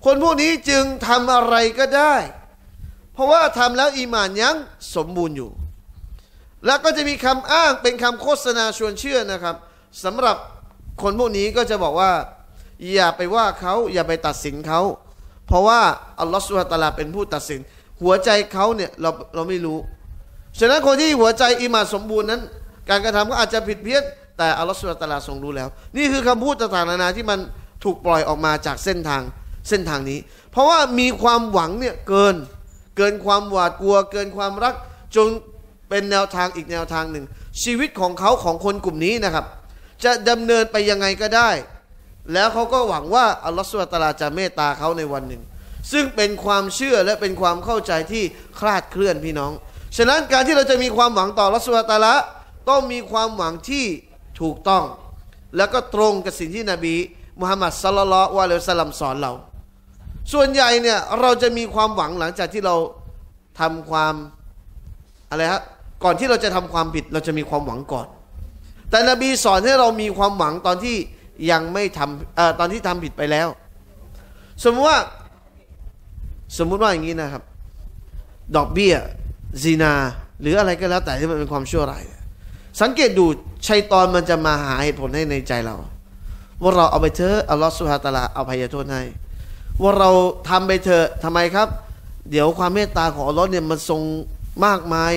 คนพวกนี้จึงทำอะไรก็ได้เพราะว่าทำแล้วอีหม่านยังสมบูรณ์อยู่แล้วก็จะมีคำอ้างเป็นคำโฆษณาชวนเชื่อนะครับสำหรับคนพวกนี้ก็จะบอกว่าอย่าไปว่าเขาอย่าไปตัดสินเขาเพราะว่าอัลลอฮฺซุบฮานะฮูวะตะอาลาเป็นผู้ตัดสินหัวใจเขาเนี่ยเราไม่รู้ฉะนั้นคนที่หัวใจอิหม่านสมบูรณ์นั้นการกระทำก็อาจจะผิดเพี้ยนแต่อัลลอฮฺซุบฮานะฮูวะตะอาลาทรงรู้แล้วนี่คือคำพูดต่างๆนานาที่มันถูกปล่อยออกมาจากเส้นทางนี้เพราะว่ามีความหวังเนี่ยเกินความหวาดกลัวเกินความรักจนเป็นแนวทางอีกแนวทางหนึ่งชีวิตของเขาของคนกลุ่มนี้นะครับจะดำเนินไปยังไงก็ได้แล้วเขาก็หวังว่าอัลลอฮฺซุบฮานะฮูวะตะอาลาจะเมตตาเขาในวันหนึ่งซึ่งเป็นความเชื่อและเป็นความเข้าใจที่คลาดเคลื่อนพี่น้องฉะนั้นการที่เราจะมีความหวังต่ออัลลอฮฺซุบฮานะฮูวะตะอาลาต้องมีความหวังที่ถูกต้องแล้วก็ตรงกับสิ่งที่นบีมุฮัมมัดศ็อลลัลลอฮุอะลัยฮิวะซัลลัมสอนเราส่วนใหญ่เนี่ยเราจะมีความหวังหลังจากที่เราทำความอะไรฮะก่อนที่เราจะทำความผิดเราจะมีความหวังก่อนแต่นบีสอนให้เรามีความหวังตอนที่ยังไม่ทำตอนที่ทำผิดไปแล้วสมมุติว่าอย่างนี้นะครับดอกเบี้ยซินาหรืออะไรก็แล้วแต่ที่มันเป็นความชั่วร้ายสังเกตดูชัยฏอนมันจะมาหาเหตุผลให้ในใจเราว่าเราเอาไปเถอะอัลลอฮฺซุบฮานะฮูวะตะอาลาเอาภัยโทษให้ว่าเราทำไปเถอะทำไมครับเดี๋ยวความเมตตาของอัลลอฮฺเนี่ยมันทรงมากมาย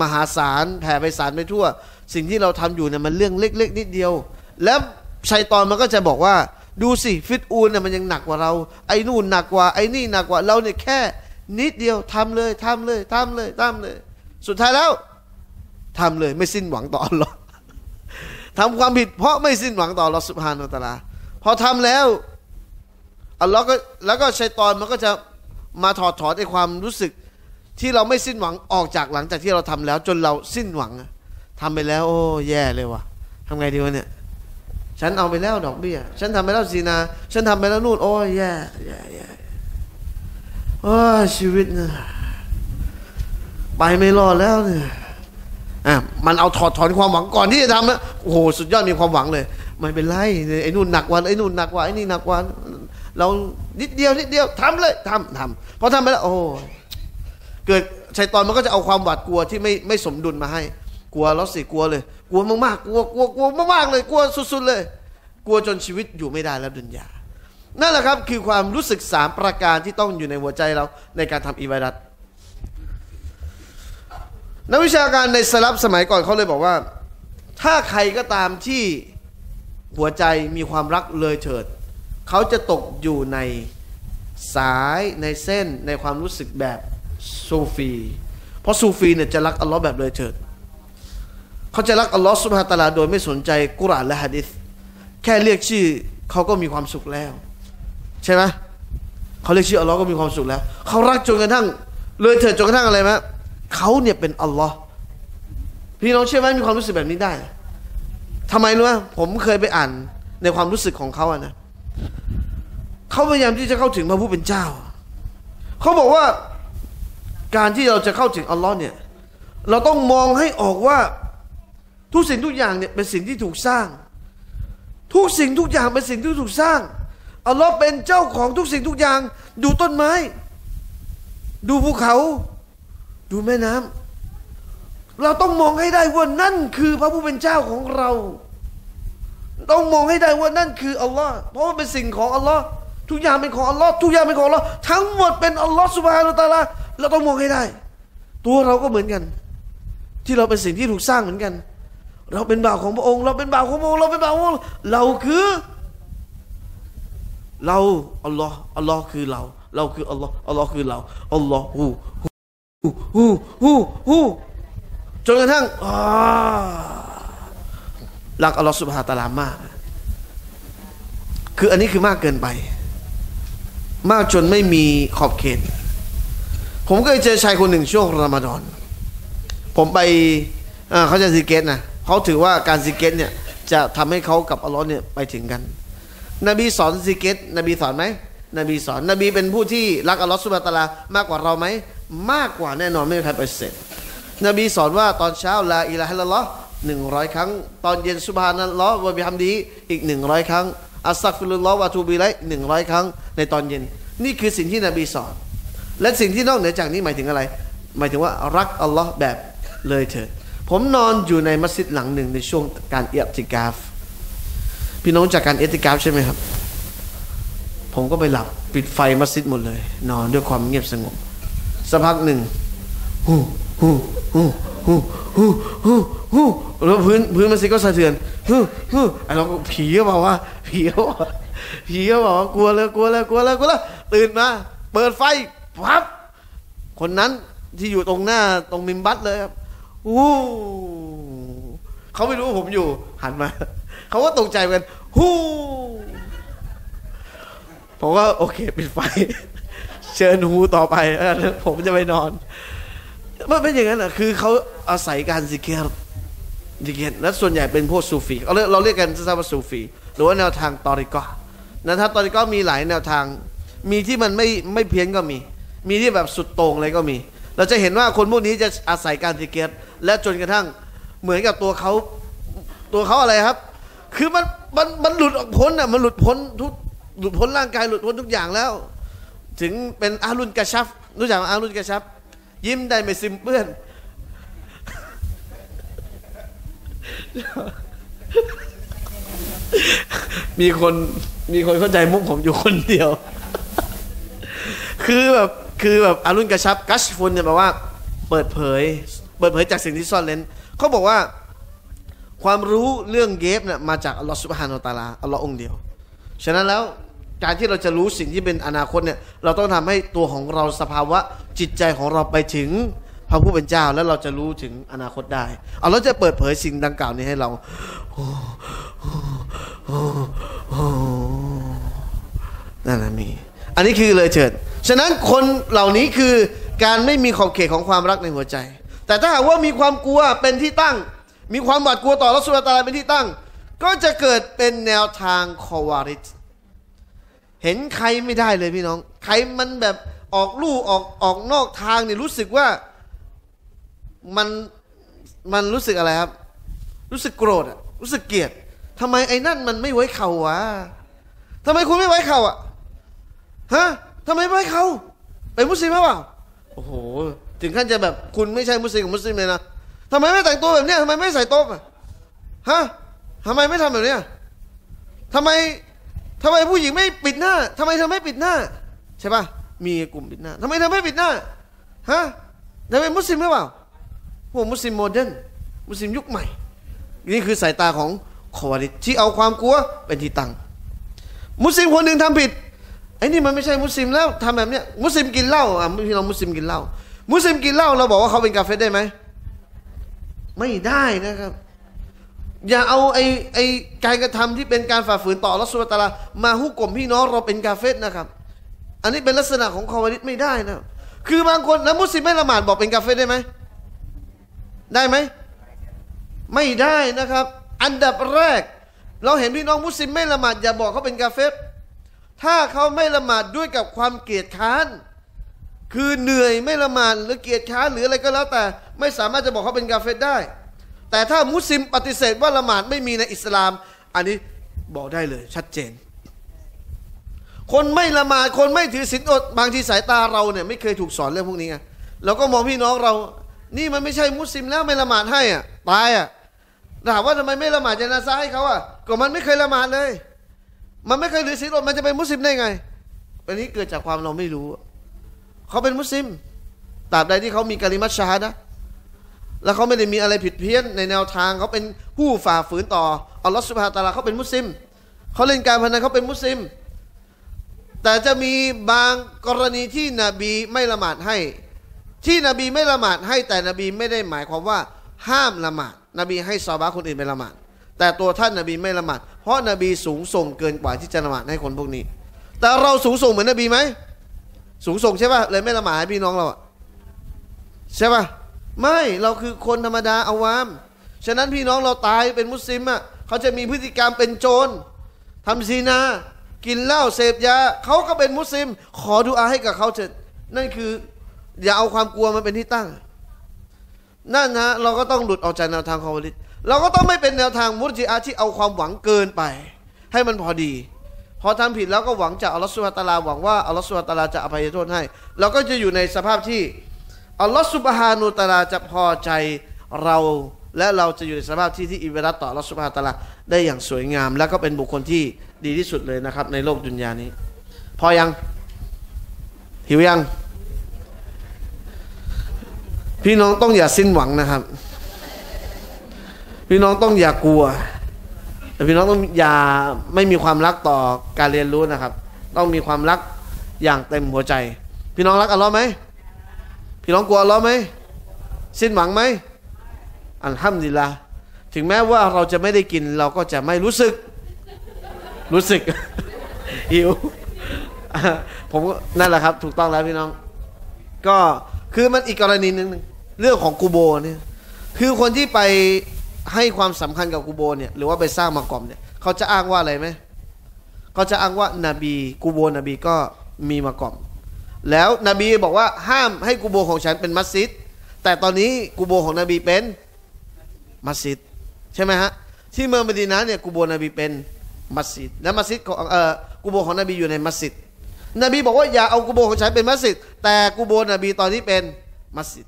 มหาศาลแผ่ไปสารไปทั่วสิ่งที่เราทำอยู่เนี่ยมันเรื่องเล็กๆนิดเดียวแล้วชัยฏอนมันก็จะบอกว่าดูสิฟิตอูนเนี่ยมันยังหนักกว่าเราไอ้นู่นหนักกว่าไอ้นี่หนักกว่าเราเนี่ยแค่นิดเดียวทำเลยสุดท้ายแล้วทำเลยไม่สิ้นหวังต่ออัลลอฮ์ทำความผิดเพราะไม่สิ้นหวังต่ออัลลอฮ์ซุบฮานะฮูวะตะอาลาพอทำแล้วอัลลอฮ์ก็แล้วก็ชัยฏอนมันก็จะมาถอดถอนในความรู้สึกที่เราไม่สิ้นหวังออกจากหลังจากที่เราทำแล้วจนเราสิ้นหวังทำไปแล้วโอ้แย่เลยว่ะทำไงดีวะเนี่ยฉันเอาไปแล้วดอกเบี้ยฉันทำไปแล้วซีนาฉันทำไปแล้วนู่นโอ้ยแย่โอ้ชีวิตนะไปไม่รอดแล้วเนี่ยมันเอาถอนความหวังก่อนที่จะทำนะโอ้โหสุดยอดมีความหวังเลยไม่เป็นไรไอ้นู่นหนักกว่าไอ้นู่นหนักกว่าไอ้นี่หนักกว่าเรานิดเดียวทำเลยพอทำไปแล้วโอ้เกิดชัยฏอนมันก็จะเอาความหวาดกลัวที่ไม่สมดุลมาให้กลัวแล้วสิกลัวเลยกลัวมากๆกลัวมากๆเลยกลัวสุดๆเลยกลัวจนชีวิตอยู่ไม่ได้แล้วดุนยานั่นแหละครับคือความรู้สึก3ประการที่ต้องอยู่ในหัวใจเราในการทำอิบาดัตนักวิชาการในสลับสมัยก่อนเขาเลยบอกว่าถ้าใครก็ตามที่หัวใจมีความรักเลยเถิดเขาจะตกอยู่ในสายในเส้นในความรู้สึกแบบซูฟีเพราะซูฟีเนี่ยจะรักอัลลอฮ์แบบเลยเถิดเขาจะรักอัลลอฮ์ซุบฮานะฮูวะตะอาลาโดยไม่สนใจกุรอานและหะดีษแค่เรียกชื่อเขาก็มีความสุขแล้วใช่ไหมเขาเรียกชื่ออัลลอฮ์ก็มีความสุขแล้วเขารักจนกระทั่งเลยเถิดจนกระทั่งอะไรไหมเขาเนี่ยเป็นอัลลอฮ์พี่น้องเชื่อไหมมีความรู้สึกแบบนี้ได้ทำไมรู้ไหมผมเคยไปอ่านในความรู้สึกของเขาอะนะเขาพยายามที่จะเข้าถึงพระผู้เป็นเจ้าเขาบอกว่าการที่เราจะเข้าถึงอัลลอฮ์เนี่ยเราต้องมองให้ออกว่าทุกสิ่งทุกอย่างเนี่ยเป็นสิ่งที่ถูกสร้างทุกสิ่งทุกอย่างเป็นสิ่งที่ถูกสร้างอัลลอฮ์เป็นเจ้าของทุกสิ่งทุกอย่างดูต้นไม้ดูภูเขาดูแม่น้ำ เราต้องมองให้ได้ว่านั่นคือพระผู้เป็นเจ้าของเราต้องมองให้ได้ว่านั่นคืออัลลอฮ์เพราะว่าเป็นสิ่งของอัลลอฮ์ทุกอย่างเป็นของอัลลอฮ์ทุกอย่างเป็นของอัลลอฮ์ทั้งหมดเป็นอัลลอฮ์ซุบฮานะฮูวะตะอาลาเราต้องมองให้ได้ตัวเราก็เหมือนกันที่เราเป็นสิ่งที่ถูกสร้างเหมือนกันเราเป็นบ่าวของพระองค์เราเป็นบ่าวของพระองค์เราเป็นบ่าวของเราคือเราอัลลอฮ์อัลลอฮ์คือเราเราคืออัลลอฮ์อัลลอฮ์คือเราอัลลอฮ์ฮูจนกระทั่งรักอัลลอฮ์ซุบฮานะฮูวะตะอาลามากคืออันนี้คือมากเกินไปมากจนไม่มีขอบเขตผมเคยเจอชายคนหนึ่งช่วงรอมฎอนผมไปเขาจะซิกเก็ตนะเขาถือว่าการซิกเก็ตเนี่ยจะทำให้เขากับอัลลอฮ์เนี่ยไปถึงกันนบีสอนซิกเก็ตนบีสอนไหมนบีสอนนบีเป็นผู้ที่รักอัลลอฮ์ซุบฮานะฮูวะตะอาลามากกว่าเราไหมมากกว่าแน่นอนไม่มีใครปฏิเสธนบีสอนว่าตอนเช้าลาอิลาฮะอิลลัลลอฮ์100ครั้งตอนเย็นซุบฮานัลลอฮ์วะบิฮัมดีอีก100ครั้งอัสตัฆฟิรุลลอฮ์วะตูบิไล100ครั้งในตอนเย็นนี่คือสิ่งที่นบีสอนและสิ่งที่นอกเหนือจากนี้หมายถึงอะไรหมายถึงว่ารักอัลลอฮ์แบบเลยเถิดผมนอนอยู่ในมัสยิดหลังหนึ่งในช่วงการอิอ์ติกาฟพี่น้องจากการอิอ์ติกาฟใช่ไหมครับผมก็ไปหลับปิดไฟมัสยิดหมดเลยนอนด้วยความเงียบสงบสักพักหนึ่งแล้วพื้นมัสยิดก็สะเทือนไอ้เราก็ผีก็บอกว่าผีก็บอกว่ากลัวแล้วกลัวแล้วตื่นมาเปิดไฟปั๊บคนนั้นที่อยู่ตรงหน้าตรงมิมบัตเลยครับอู้เขาไม่รู้ผมอยู่หันมาเขาก็ตกใจกันฮู้ผมก็โอเคปิดไฟเชิญฮูต่อไปผมจะไปนอนมันเป็นอย่างนั้นอ่ะคือเขาอาศัยการซิกเก็ตและส่วนใหญ่เป็นพวกซูฟีเราเรียกกันว่าซูฟีหรือว่าแนวทางตอริกะนะถ้าตอริกะมีหลายแนวทางมีที่มันไม่เพี้ยนก็มีที่แบบสุดโต่งอะไรก็มีเราจะเห็นว่าคนพวกนี้จะอาศัยการซิกเก็ตและจนกระทั่งเหมือนกับตัวเขาอะไรครับคือมันหลุดออกพ้นอ่ะมันหลุดพ้นร่างกายหลุดพ้นทุกอย่างแล้วถึงเป็นอาลุนกะชัฟรู้จักอาลุนกะชัฟยิ้มได้ไม่ซึมเปื้อนมีคนเข้าใจมุกผมอยู่คนเดียวคือแบบอารุณกระชับกัชฟุนเนี่ยแปลว่าเปิดเผยจากสิ่งที่ซ่อนเร้นเขาบอกว่าความรู้เรื่องเกฟเนี่ยมาจากอัลลอฮฺซุบฮานะฮูวะตะอาลาอัลลอฮฺองเดียวฉะนั้นแล้วการที่เราจะรู้สิ่งที่เป็นอนาคตเนี่ยเราต้องทำให้ตัวของเราสภาวะจิตใจของเราไปถึงพระผู้เป็นเจ้าแล้วเราจะรู้ถึงอนาคตได้อัลลอฮฺจะเปิดเผยสิ่งดังกล่าวนี้ให้เรานั่นนะมีอันนี้คือเลยเถิดฉะนั้นคนเหล่านี้คือการไม่มีขอบเขตของความรักในหัวใจแต่ถ้าหากว่ามีความกลัวเป็นที่ตั้งมีความหวาดกลัวต่ออัลลอฮฺซุบฮานะฮูวะตะอาลาเป็นที่ตั้งก็จะเกิดเป็นแนวทางคอวาริจเห็นใครไม่ได้เลยพี่น้องใครมันแบบออกลู่ออกนอกทางเนี่ยรู้สึกว่ามันรู้สึกอะไรครับรู้สึกโกรธอ่ะรู้สึกเกลียดทำไมไอ้นั่นมันไม่ไว้เข่าวะทำไมคุณไม่ไว้เข่าอ่ะฮะทำไมไม่ไว้เข่าเป็นมุสลิมหรือเปล่าโอ้โหถึงขั้นจะแบบคุณไม่ใช่มุสลิมเลยนะทำไมไม่แต่งตัวแบบเนี้ยทำไมไม่ใส่โต๊ะฮะทำไมไม่ทำแบบเนี้ยทำไมผู้หญิงไม่ปิดหน้าทำไมเธอไม่ปิดหน้าใช่ป่ะมีกลุ่มปิดหน้าทำไมเธอไม่ปิดหน้าฮะเธอเป็นมุสลิมหรือเปล่าพวกมุสลิมโมเดิร์นมุสลิมยุคใหม่นี่คือสายตาของคอวาริจที่เอาความกลัวเป็นที่ตั้งมุสลิมคนหนึ่งทำผิดไอ้นี่มันไม่ใช่มุสลิมแล้วทำแบบเนี้ยมุสลิมกินเหล้าพี่น้องมุสลิมกินเหล้ามุสลิมกินเหล้าเราบอกว่าเขาเป็นกาเฟรได้ไหมไม่ได้นะครับอย่าเอาไอ้การกระทำที่เป็นการฝ่าฝืนต่ออัลเลาะห์ซุบฮานะฮูวะตะอาลามาฮุกกลมพี่น้องเราเป็นกาเฟรนะครับอันนี้เป็นลักษณะของคอวาริจไม่ได้นะคือบางคนแล้วมุสลิมไม่ละหมาดบอกเป็นกาเฟรได้ไหมได้ไหมไม่ได้นะครับอันดับแรกเราเห็นพี่น้องมุสลิมไม่ละหมาดอย่าบอกเขาเป็นกาเฟรถ้าเขาไม่ละหมาดด้วยกับความเกลียดค้านคือเหนื่อยไม่ละหมาดหรือเกลียดค้านหรืออะไรก็แล้วแต่ไม่สามารถจะบอกเขาเป็นกาเฟรได้แต่ถ้ามุสลิมปฏิเสธว่าละหมาดไม่มีในอิสลามอันนี้บอกได้เลยชัดเจนคนไม่ละหมาดคนไม่ถือศีลอดบางทีสายตาเราเนี่ยไม่เคยถูกสอนเรื่องพวกนี้ไงเราก็มองพี่น้องเรา นี่มันไม่ใช่มุสลิมแล้วไม่ละหมาดให้อ่ะตายอ่ะถามว่าทำไมไม่ละหมาดญะนาซะให้เขาอ่ะก็มันไม่เคยละหมาดเลยมันไม่เคยถือศีลอดมันจะเป็นมุสลิมได้ไงอันนี้เกิดจากความเราไม่รู้เขาเป็นมุสลิมตราบใดที่เขามีกะลิมัตชะฮาดะห์แล้วเขาไม่ได้มีอะไรผิดเพี้ยนในแนวทางเขาเป็นผู้ฝ่าฝืนต่ออัลลอฮฺซุบฮานะฮูวะตะอาลาเขาเป็นมุสลิมเขาเล่นการพนันเขาเป็นมุสลิมแต่จะมีบางกรณีที่นบีไม่ละหมาดให้ที่นบีไม่ละหมาดให้แต่นบีไม่ได้หมายความว่าห้ามละหมาดนบีให้ซอฮาบะห์คนอื่นไปละหมาดแต่ตัวท่านนบีไม่ละหมาดเพราะนบีสูงส่งเกินกว่าที่จะละหมาดให้คนพวกนี้แต่เราสูงส่งเหมือนนบีไหมสูงส่งใช่ป่ะเลยไม่ละหมาดให้พี่น้องเราอะใช่ป่ะไม่เราคือคนธรรมดาอาวามฉะนั้นพี่น้องเราตายเป็นมุสลิมอะเขาจะมีพฤติกรรมเป็นโจรทำซีนากินเหล้าเสพยาเขาก็เป็นมุสลิมขอดุอาให้กับเขาเถิดนั่นคืออย่าเอาความกลัวมาเป็นที่ตั้งนั่นนะเราก็ต้องหลุดออกจากแนวทางคอวาริดเราก็ต้องไม่เป็นแนวทางมุรจิอะห์ที่เอาความหวังเกินไปให้มันพอดีพอทำผิดแล้วก็หวังจากอัลลอฮฺซุบฮานะฮูวะตะอาลาหวังว่าอัลลอฮฺซุบฮานะฮูวะตะอาลาจะอภัยโทษให้เราก็จะอยู่ในสภาพที่อัลลอฮฺซุบฮานะฮูวะตะอาลาจะพอใจเราและเราจะอยู่ในสภาพที่อิบาดะห์ต่ออัลลอฮฺซุบฮานะฮูวะตะอาลาได้อย่างสวยงามและก็เป็นบุคคลที่ดีที่สุดเลยนะครับในโลกดุนยานี้พอยังหิวยังพี่น้องต้องอย่าสิ้นหวังนะครับพี่น้องต้องอย่ากลัวพี่น้องต้องอย่าไม่มีความรักต่อการเรียนรู้นะครับต้องมีความรักอย่างเต็มหัวใจพี่น้องรักอัลลอฮ์ไหมพี่น้องกลัวอัลลอฮ์ไหมสิ้นหวังไหมอัลฮัมดุลิลละห์ถึงแม้ว่าเราจะไม่ได้กินเราก็จะไม่รู้สึกหิวผมนั่นแหละครับถูกต้องแล้วพี่น้องก็คือมันอีกกรณีหนึ่งเรื่องของกูโบเนี่ยคือคนที่ไปให้ความสำคัญกับกูโบเนี่ยหรือว่าไปสร้างมักกอมเนี่ยเขาจะอ้างว่าอะไรไหมเขาจะอ้างว่านบีกูโบนบีก็มีมักกอมแล้วนบีบอกว่าห้ามให้กูโบของฉันเป็นมัสยิดแต่ตอนนี้กูโบของนบีเป็นมัสยิดใช่ไหมฮะที่เมืองมะดีนะห์เนี่ยกูโบนบีเป็นมัสยิดและมัสยิดของกูโบของนบีอยู่ในมัสยิดนบีบอกว่าอย่าเอากูโบของฉันเป็นมัสยิดแต่กูโบนบีตอนนี้เป็นมัสยิด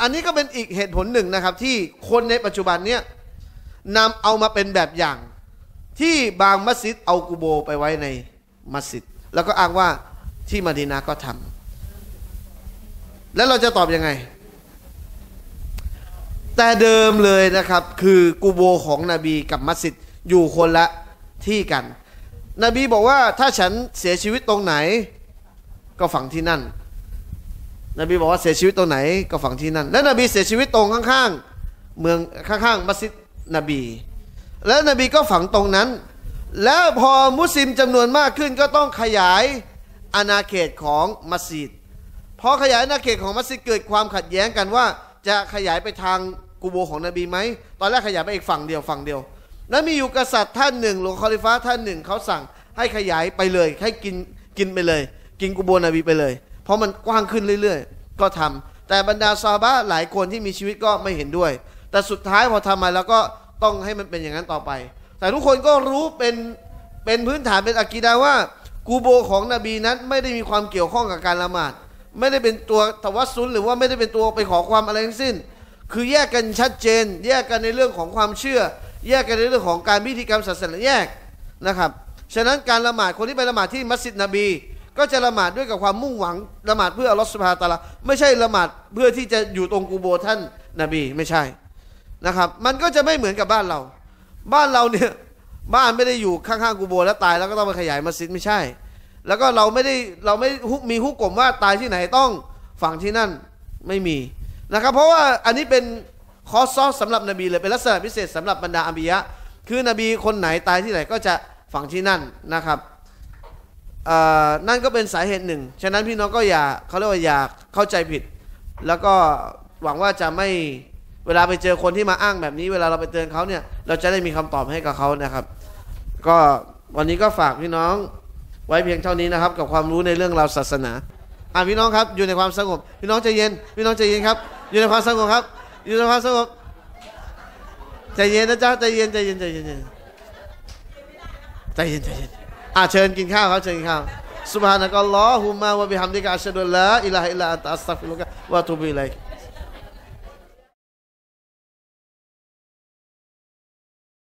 อันนี้ก็เป็นอีกเหตุผลหนึ่งนะครับที่คนในปัจจุบันเนี่ยนำเอามาเป็นแบบอย่างที่บางมัสยิดเอากูโบไปไว้ในมัสยิดแล้วก็อ้างว่าที่มะดีนะห์ก็ทำแล้วเราจะตอบยังไงแต่เดิมเลยนะครับคือกูโบของนบีกับมัสยิดอยู่คนละที่กันนบีบอกว่าถ้าฉันเสียชีวิตตรงไหนก็ฝังที่นั่นนบีบอกว่าเสียชีวิตตรงไหนก็ฝังที่นั่นและนบีเสียชีวิตตรงข้างๆเมืองข้างๆมัสยิดนบีแล้วนบีก็ฝังตรงนั้นแล้วพอมุสลิมจำนวนมากขึ้นก็ต้องขยายอาณาเขตของมัสยิดพอขยายอาณาเขตของมัสยิดเกิดความขัดแย้งกันว่าจะขยายไปทางกูโบของนบีไหมตอนแรกขยายไปอีกฝั่งเดียวแล้วมีอยู่กษัตริย์ท่านหนึ่งหลวงคอลิฟะท่านหนึ่งเขาสั่งให้ขยายไปเลยให้กินไปเลยกินกูโบนบีไปเลยเพราะมันกว้างขึ้นเรื่อยๆก็ทำแต่บรรดาซอฮาบะห์หลายคนที่มีชีวิตก็ไม่เห็นด้วยแต่สุดท้ายพอทำมาแล้วก็ต้องให้มันเป็นอย่างนั้นต่อไปแต่ทุกคนก็รู้เป็นพื้นฐานเป็นอะกีดะห์ว่ากูโบของนบีนั้นไม่ได้มีความเกี่ยวข้องกับการละหมาดไม่ได้เป็นตัวตะวัสซุลหรือว่าไม่ได้เป็นตัวไปขอความอะไรทั้งสิ้นคือแยกกันชัดเจนแยกกันในเรื่องของความเชื่อแยกกันในเรื่องของการพิธีกรรมศาสนาแยกนะครับฉะนั้นการละหมาดคนที่ไปละหมาดที่มัสยิดนบีก็จะละหมาดด้วยกับความมุ่งหวังละหมาดเพื่ออัลลอฮฺซุบฮานะฮูวะตะอาลาไม่ใช่ละหมาดเพื่อที่จะอยู่ตรงกูโบท่านนบีไม่ใช่นะครับมันก็จะไม่เหมือนกับบ้านเราเนี่ยบ้านไม่ได้อยู่ข้างๆกูโบแล้วตายแล้วก็ต้องไปขยายมัสยิดไม่ใช่แล้วก็เราไม่มีฮุกกลมว่าตายที่ไหนต้องฝังที่นั่นไม่มีนะครับเพราะว่าอันนี้เป็นคอซอสำหรับนบีเลยเป็นลักษณะพิเศษสำหรับบรรดาอัมบิยะคือนบีคนไหนตายที่ไหนก็จะฝังที่นั่นนะครับนั่นก็เป็นสาเหตุหนึ่งฉะนั้นพี่น้องก็อย่าเขาเรียกว่าอย่าเข้าใจผิดแล้วก็หวังว่าจะไม่เวลาไปเจอคนที่มาอ้างแบบนี้เวลาเราไปเตือนเขาเนี่ยเราจะได้มีคำตอบให้กับเขานะครับก็วันนี้ก็ฝากพี่น้องไว้เพียงเท่านี้นะครับกับความรู้ในเรื่องราวศาสนาพี่น้องครับอยู่ในความสงบพี่น้องใจเย็นพี่น้องใจเย็นครับอยู่ในความสงบครับอยู่ในความสงบใจเย็นนะจ๊ะใจเย็นใจเย็นใจเย็นเชิญกินข้าวครับเชิญกินข้าวซุบฮานะกัลลอฮุมมะวะบิฮัมดิกะอัชฮะดุลลาอิลาฮะอิลลัลลอฮ์อัสตัฆฟิรุกะวะอะตูบิอิลัยก